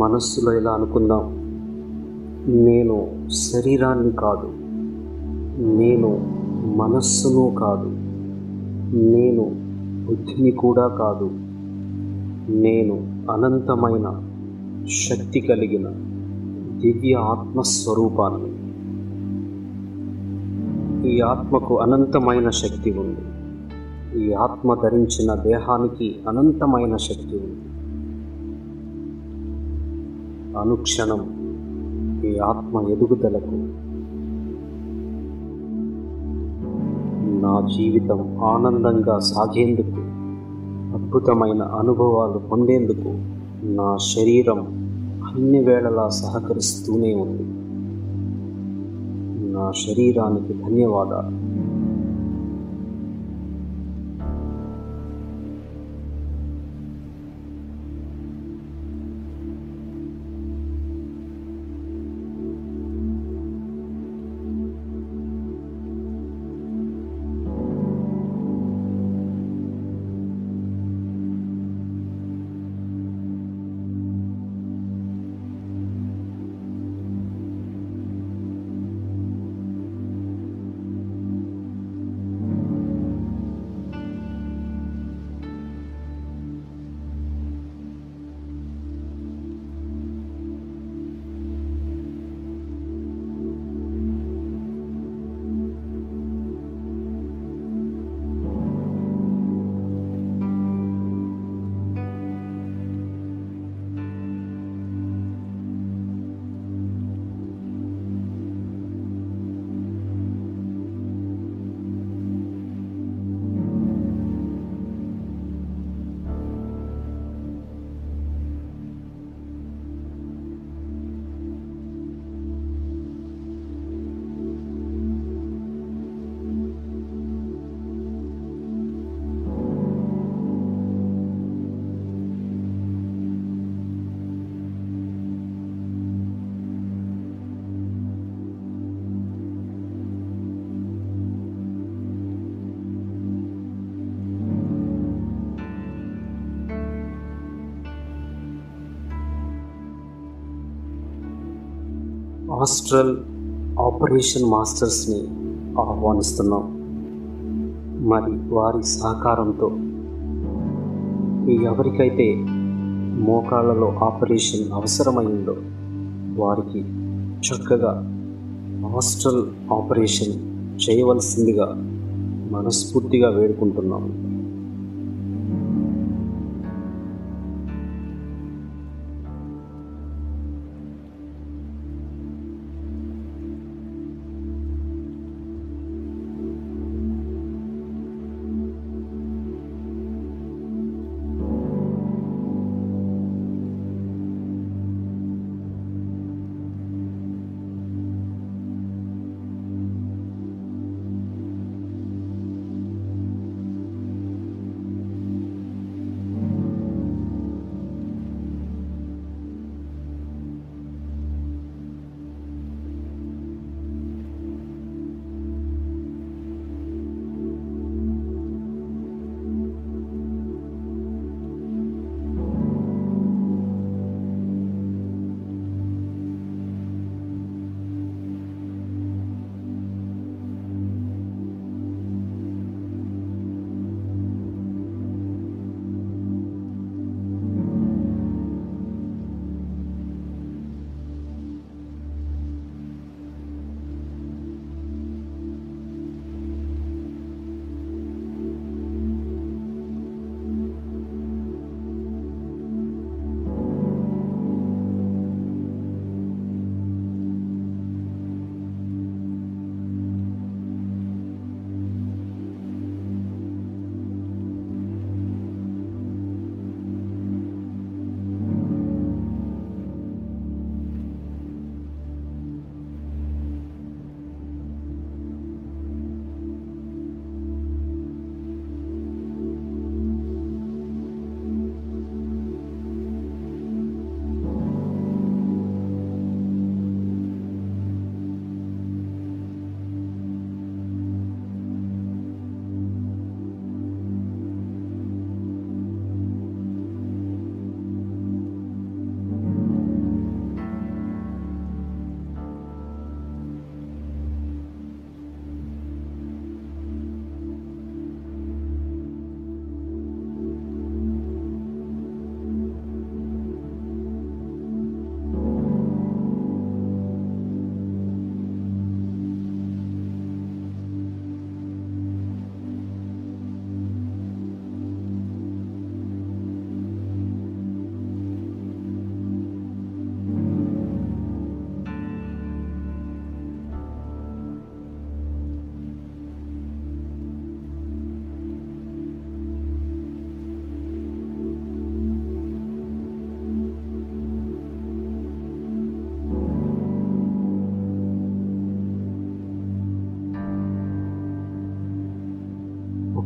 మనస్సులో ఇలా అనుకుందాం, నేను శరీరాన్ని కాదు, నేను మనస్సును కాదు, నేను బుద్ధిని కూడా కాదు, నేను అనంతమైన శక్తి కలిగిన దివ్య ఆత్మస్వరూపాన్ని. ఈ ఆత్మకు అనంతమైన శక్తి ఉంది. ఈ ఆత్మ ధరించిన దేహానికి అనంతమైన శక్తి ఉంది. అనుక్షణం ఈ ఆత్మ ఎదుగుదలకు, నా జీవితం ఆనందంగా సాగేందుకు, అద్భుతమైన అనుభవాలు పొందేందుకు నా శరీరం అన్ని వేళలా సహకరిస్తూనే ఉంది. నా శరీరానికి ధన్యవాదాలు. ఆస్ట్రల్ ఆపరేషన్ మాస్టర్స్ని ఆహ్వానిస్తున్నాం. మరి వారి సహకారంతో ఎవరికైతే మోకాళ్ళలో ఆపరేషన్ అవసరమైందో వారికి చక్కగా ఆస్ట్రల్ ఆపరేషన్ చేయవలసిందిగా మనస్ఫూర్తిగా వేడుకుంటున్నాము.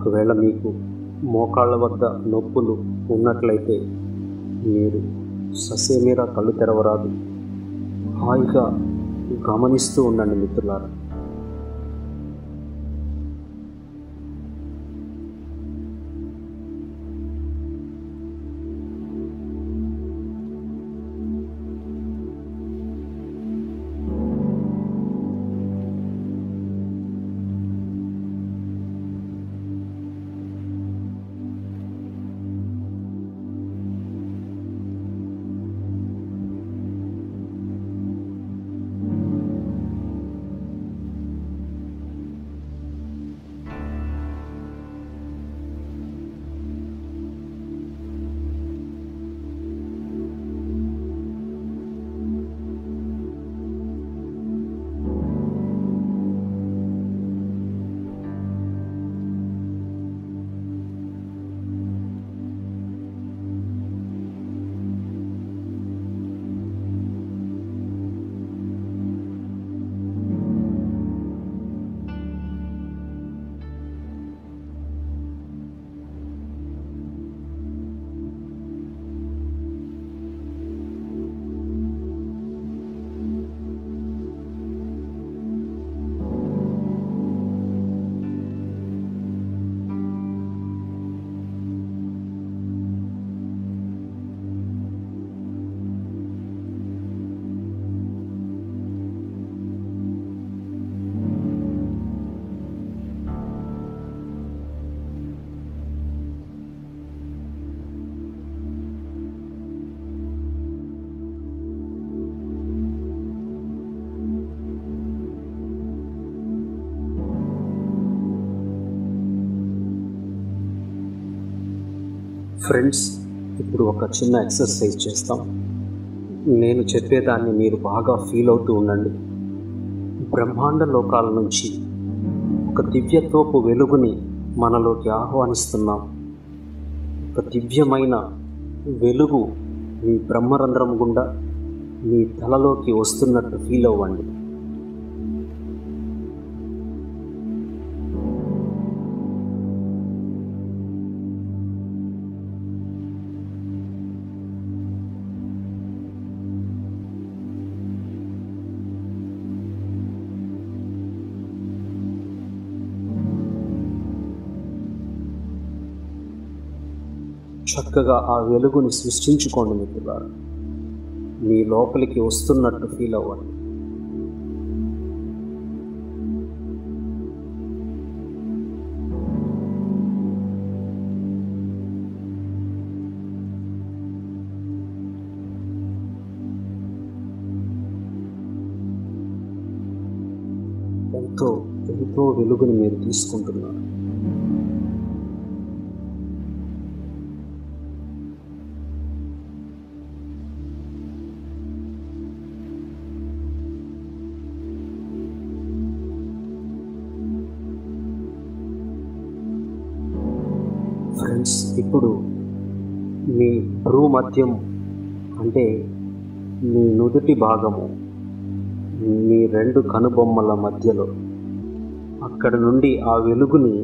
ఒకవేళ మీకు మోకాళ్ళ వద్ద నొప్పులు ఉన్నట్లయితే మీరు ససేమీరా కళ్ళు తెరవరాదు, హాయిగా గమనిస్తూ ఉండండి మిత్రులారా. ఫ్రెండ్స్, ఇప్పుడు ఒక చిన్న ఎక్సర్సైజ్ చేస్తాం. నేను చెప్పేదాన్ని మీరు బాగా ఫీల్ అవుతూ ఉండండి. బ్రహ్మాండ లోకాల నుంచి ఒక దివ్యత్వపు వెలుగుని మనలోకి ఆహ్వానిస్తున్నాం. ఒక దివ్యమైన వెలుగు మీ బ్రహ్మరంధ్రం గుండా మీ తలలోకి వస్తున్నట్టు ఫీల్ అవ్వండి. చక్కగా ఆ వెలుగుని సృష్టించుకోండి మిత్రులారా. మీ లోపలికి వస్తున్నట్టు ఫీల్ అవ్వండి. ఎంతో ఎంతో వెలుగుని మీరు తీసుకుంటున్నారు. ఫ్రెండ్స్, ఇప్పుడు మీ భ్రూ మధ్యం అంటే మీ నుదుటి భాగము, మీ రెండు కనుబొమ్మల మధ్యలో, అక్కడ నుండి ఆ వెలుగుని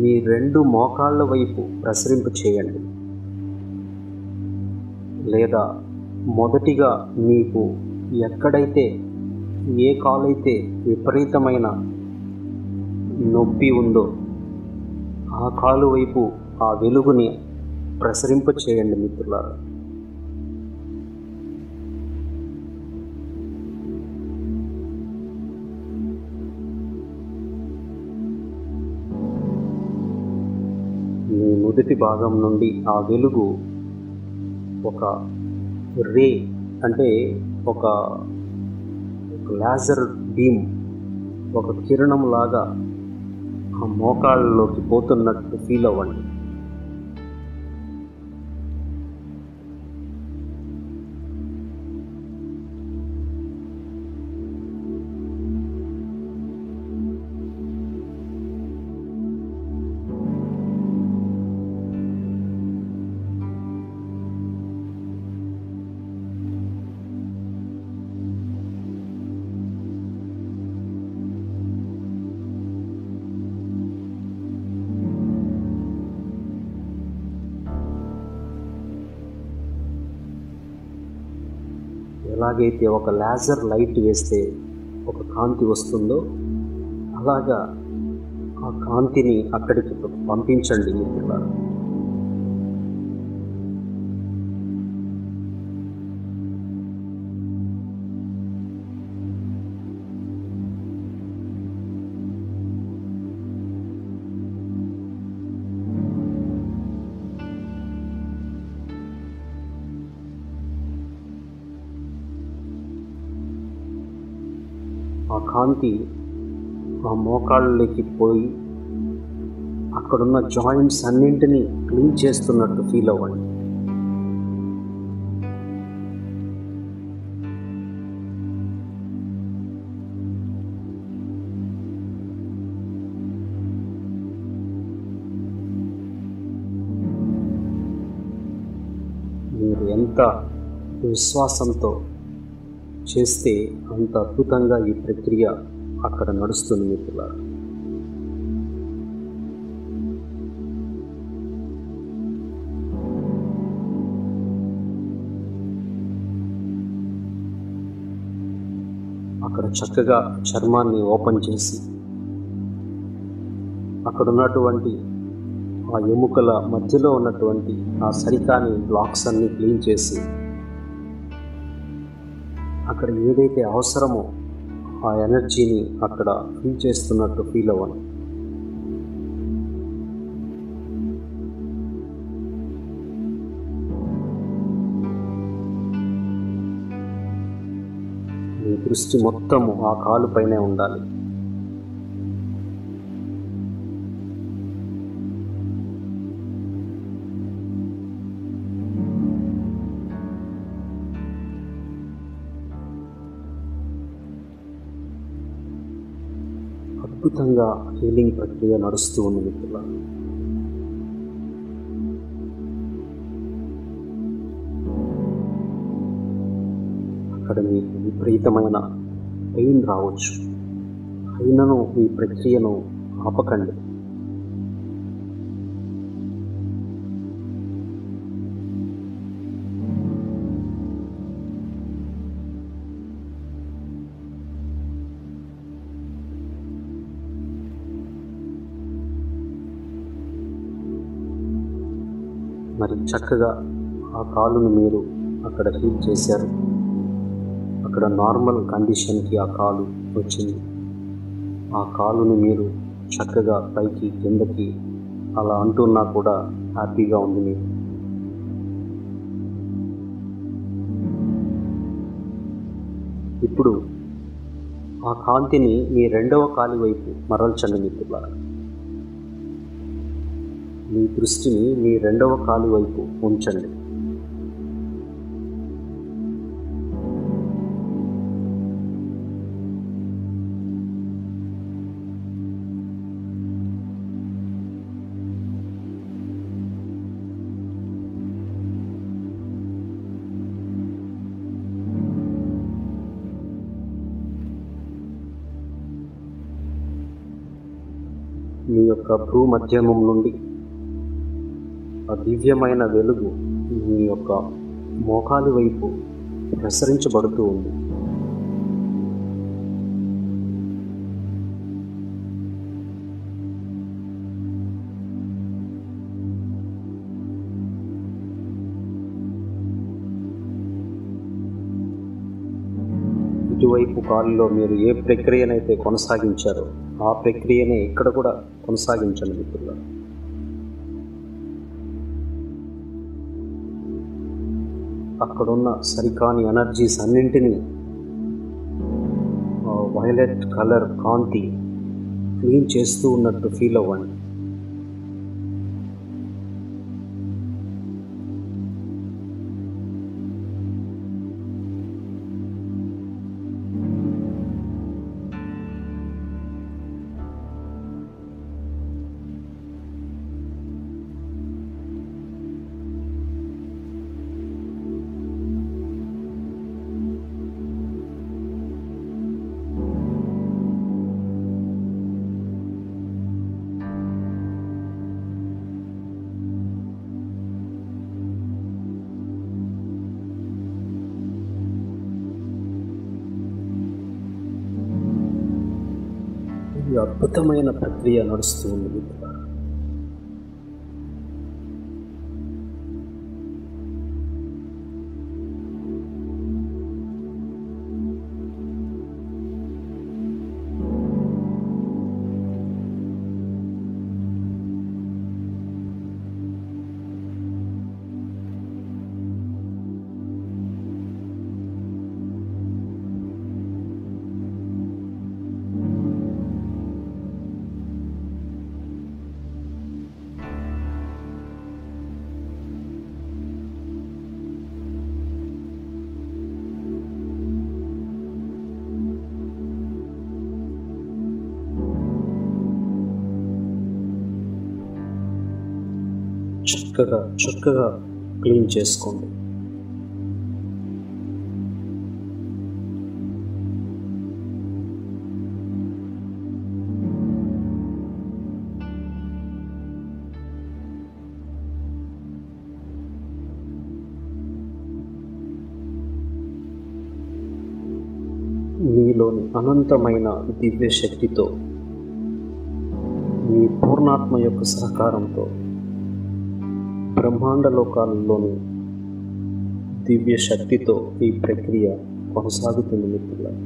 మీ రెండు మోకాళ్ళ వైపు ప్రసరింపు చేయండి. లేదా మొదటిగా మీకు ఎక్కడైతే ఏ కాలైతే విపరీతమైన నొప్పి ఉందో ఆ కాలు వైపు ఆ వెలుగుని ప్రసరింప చేయండి మిత్రులారా. మీ నుదుటి భాగం నుండి ఆ వెలుగు ఒక రే అంటే ఒక లేజర్ బీమ్, ఒక కిరణం లాగా ఆ మోకాళ్ళలోకి పోతున్నట్టు ఫీల్ అవ్వండి. ఎలాగైతే ఒక లేజర్ లైట్ వేస్తే ఒక కాంతి వస్తుందో అలాగా ఆ కాంతిని అక్కడికి పంపించండి మిత్రులారా. ఆ కాంతి ఆ మోకాళ్ళలోకి పోయి అక్కడున్న జాయింట్స్ అన్నింటినీ క్లీన్ చేస్తున్నట్టు ఫీల్ అవ్వండి. మీరు ఎంత విశ్వాసంతో చేస్తే అంత అద్భుతంగా ఈ ప్రక్రియ అక్కడ నడుస్తుంది మిత్రులారా. అక్కడ చక్కగా చర్మాన్ని ఓపెన్ చేసి అక్కడ ఉన్నటువంటి ఆ ఎముకల మధ్యలో ఉన్నటువంటి ఆ సరికాని బ్లాక్స్ అన్ని క్లీన్ చేసి అక్కడ ఏదైతే అవసరమో ఆ ఎనర్జీని అక్కడ ఫీల్ చేస్తున్నట్టు ఫీల్ అవ్వాలి. మీ దృష్టి మొత్తము ఆ కాలు పైనే ఉండాలి. అద్భుతంగా హీలింగ్ ప్రక్రియ నడుస్తూ ఉంది మిత్రులారా. అక్కడ మీకు విపరీతమైన పెయిన్ రావచ్చు, అయినను ఈ ప్రక్రియను ఆపకండి. మరి చక్కగా ఆ కాలును మీరు అక్కడ హీల్ చేశారు. అక్కడ నార్మల్ కండిషన్కి ఆ కాలు వచ్చింది. ఆ కాలును మీరు చక్కగా పైకి కిందకి అలా అంటున్నా కూడా హ్యాపీగా ఉంది మీకు. ఇప్పుడు ఆ కాంతిని మీ రెండవ కాలి వైపు మరల్చండి మిత్రులారా. మీ దృష్టిని మీ రెండవ కాలు వైపు ఉంచండి. మీ యొక్క భూ మధ్యమం నుండి ఆ దివ్యమైన వెలుగు మీ యొక్క మోకాలి వైపు ప్రసరించబడుతూ ఉంది. ఇటువైపు కాలులో మీరు ఏ ప్రక్రియనైతే కొనసాగించారో ఆ ప్రక్రియనే ఇక్కడ కూడా కొనసాగించండి మిత్రులారా. అక్కడున్న సరికాని ఎనర్జీస్ అన్నింటినీ వైలెట్ కలర్ కాంతి క్లీన్ చేస్తూ ఉన్నట్టు ఫీల్ అవ్వండి. అద్భుతమైన ప్రక్రియ నడుస్తూ ఉంది. చక్కగా చక్కగా క్లీన్ చేసుకోండి. మీలోని అనంతమైన దివ్య శక్తితో, మీ పూర్ణాత్మ యొక్క సహకారంతో బ్రహ్మాండ లోకాలలోని దివ్య శక్తితో ఈ ప్రక్రియ కొనసాగుతుంది మిత్రులారా.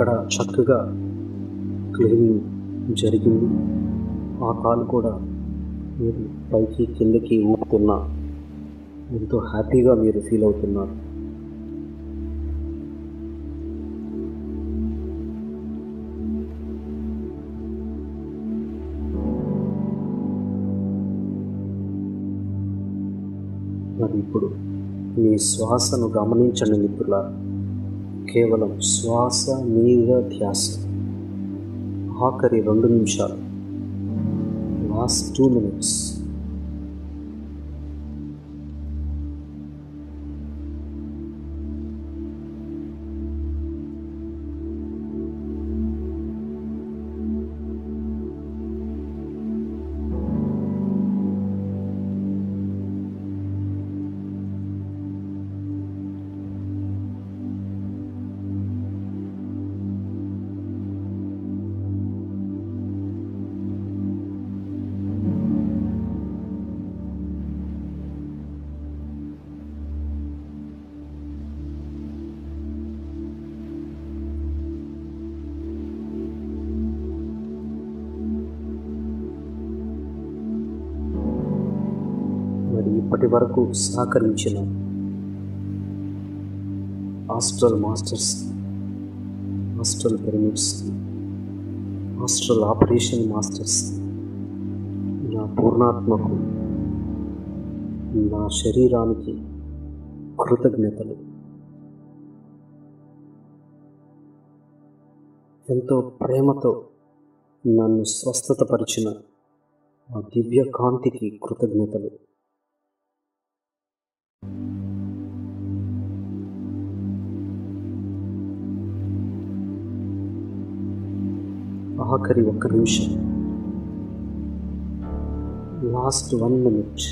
అక్కడ చక్కగా ఏమి జరిగింది? ఆ కాలు కూడా మీరు పైకి కిందకి ఊపుతున్నా ఎంతో హ్యాపీగా మీరు ఫీల్ అవుతున్నారు. మరి ఇప్పుడు మీ శ్వాసను గమనించండి మిత్రులా. కేవలం శ్వాస మీద ధ్యాస. ఆఖరి రెండు నిమిషాలు, లాస్ట్ టూ మినిట్స్. ఇప్పటి వరకు సహకరించిన astral masters, astral pyramids, astral operation masters, నా పూర్ణాత్మకు, నా శరీరానికి కృతజ్ఞతలు. ఎంతో ప్రేమతో నన్ను స్వస్థతపరిచిన ఆ దివ్య కాంతికి కృతజ్ఞతలు. ఆఖరి ఒక్క నిమిషం, లాస్ట్ వన్ మినిట్.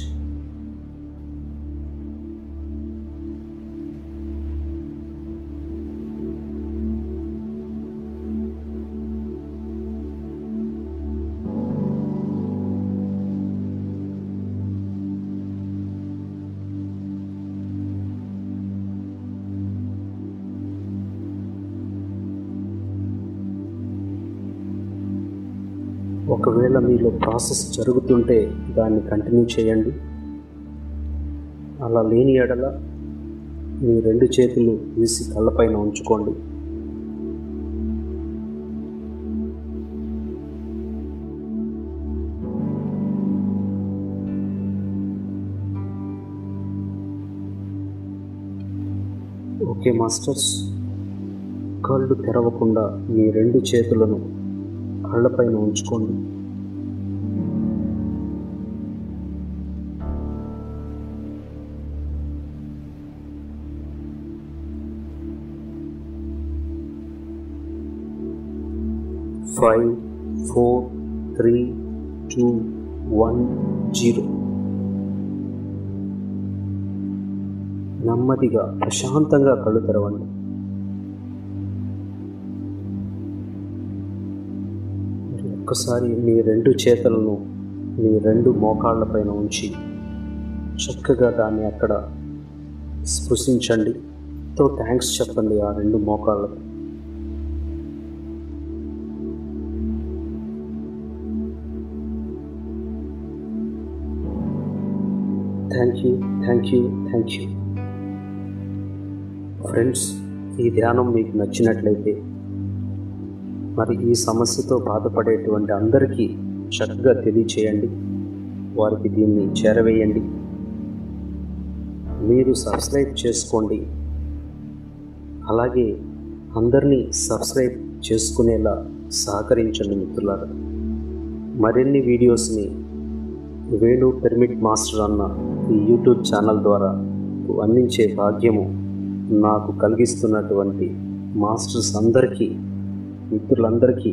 ఒకవేళ మీలో ప్రాసెస్ జరుగుతుంటే దాన్ని కంటిన్యూ చేయండి. అలా లేని ఎడల మీ రెండు చేతులు వేసి కళ్ళపైన ఉంచుకోండి. ఓకే మాస్టర్స్, కళ్ళు తెరవకుండా మీ రెండు చేతులను కళ్ళపైన ఉంచుకోండి. Five four three two one zero. నెమ్మదిగా ప్రశాంతంగా కళ్ళు తెరవండి. ఒక్కసారి మీ రెండు చేతులను మీ రెండు మోకాళ్ళ పైన ఉంచి చక్కగా దాన్ని అక్కడ స్పృశించండి. తో థ్యాంక్స్ చెప్పండి ఆ రెండు మోకాళ్ళకు. Thank you, thank you, thank you. Friends, ఈ ధ్యానం మీకు నచ్చినట్లయితే మరి ఈ సమస్యతో బాధపడేటువంటి అందరికీ చక్కగా తెలియచేయండి, వారికి దీన్ని చేరవేయండి. మీరు సబ్స్క్రైబ్ చేసుకోండి. అలాగే అందరినీ సబ్స్క్రైబ్ చేసుకునేలా సహకరించండి మిత్రులారా. మరిన్ని వీడియోస్ని వేణు పిరమిడ్ మాస్టర్ అన్న ఈ యూట్యూబ్ ఛానల్ ద్వారా అందించే భాగ్యము నాకు కలిగిస్తున్నటువంటి మాస్టర్స్ అందరికీ, మిత్రులందరికీ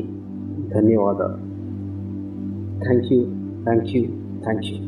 ధన్యవాదాలు. Thank you, thank you, thank you.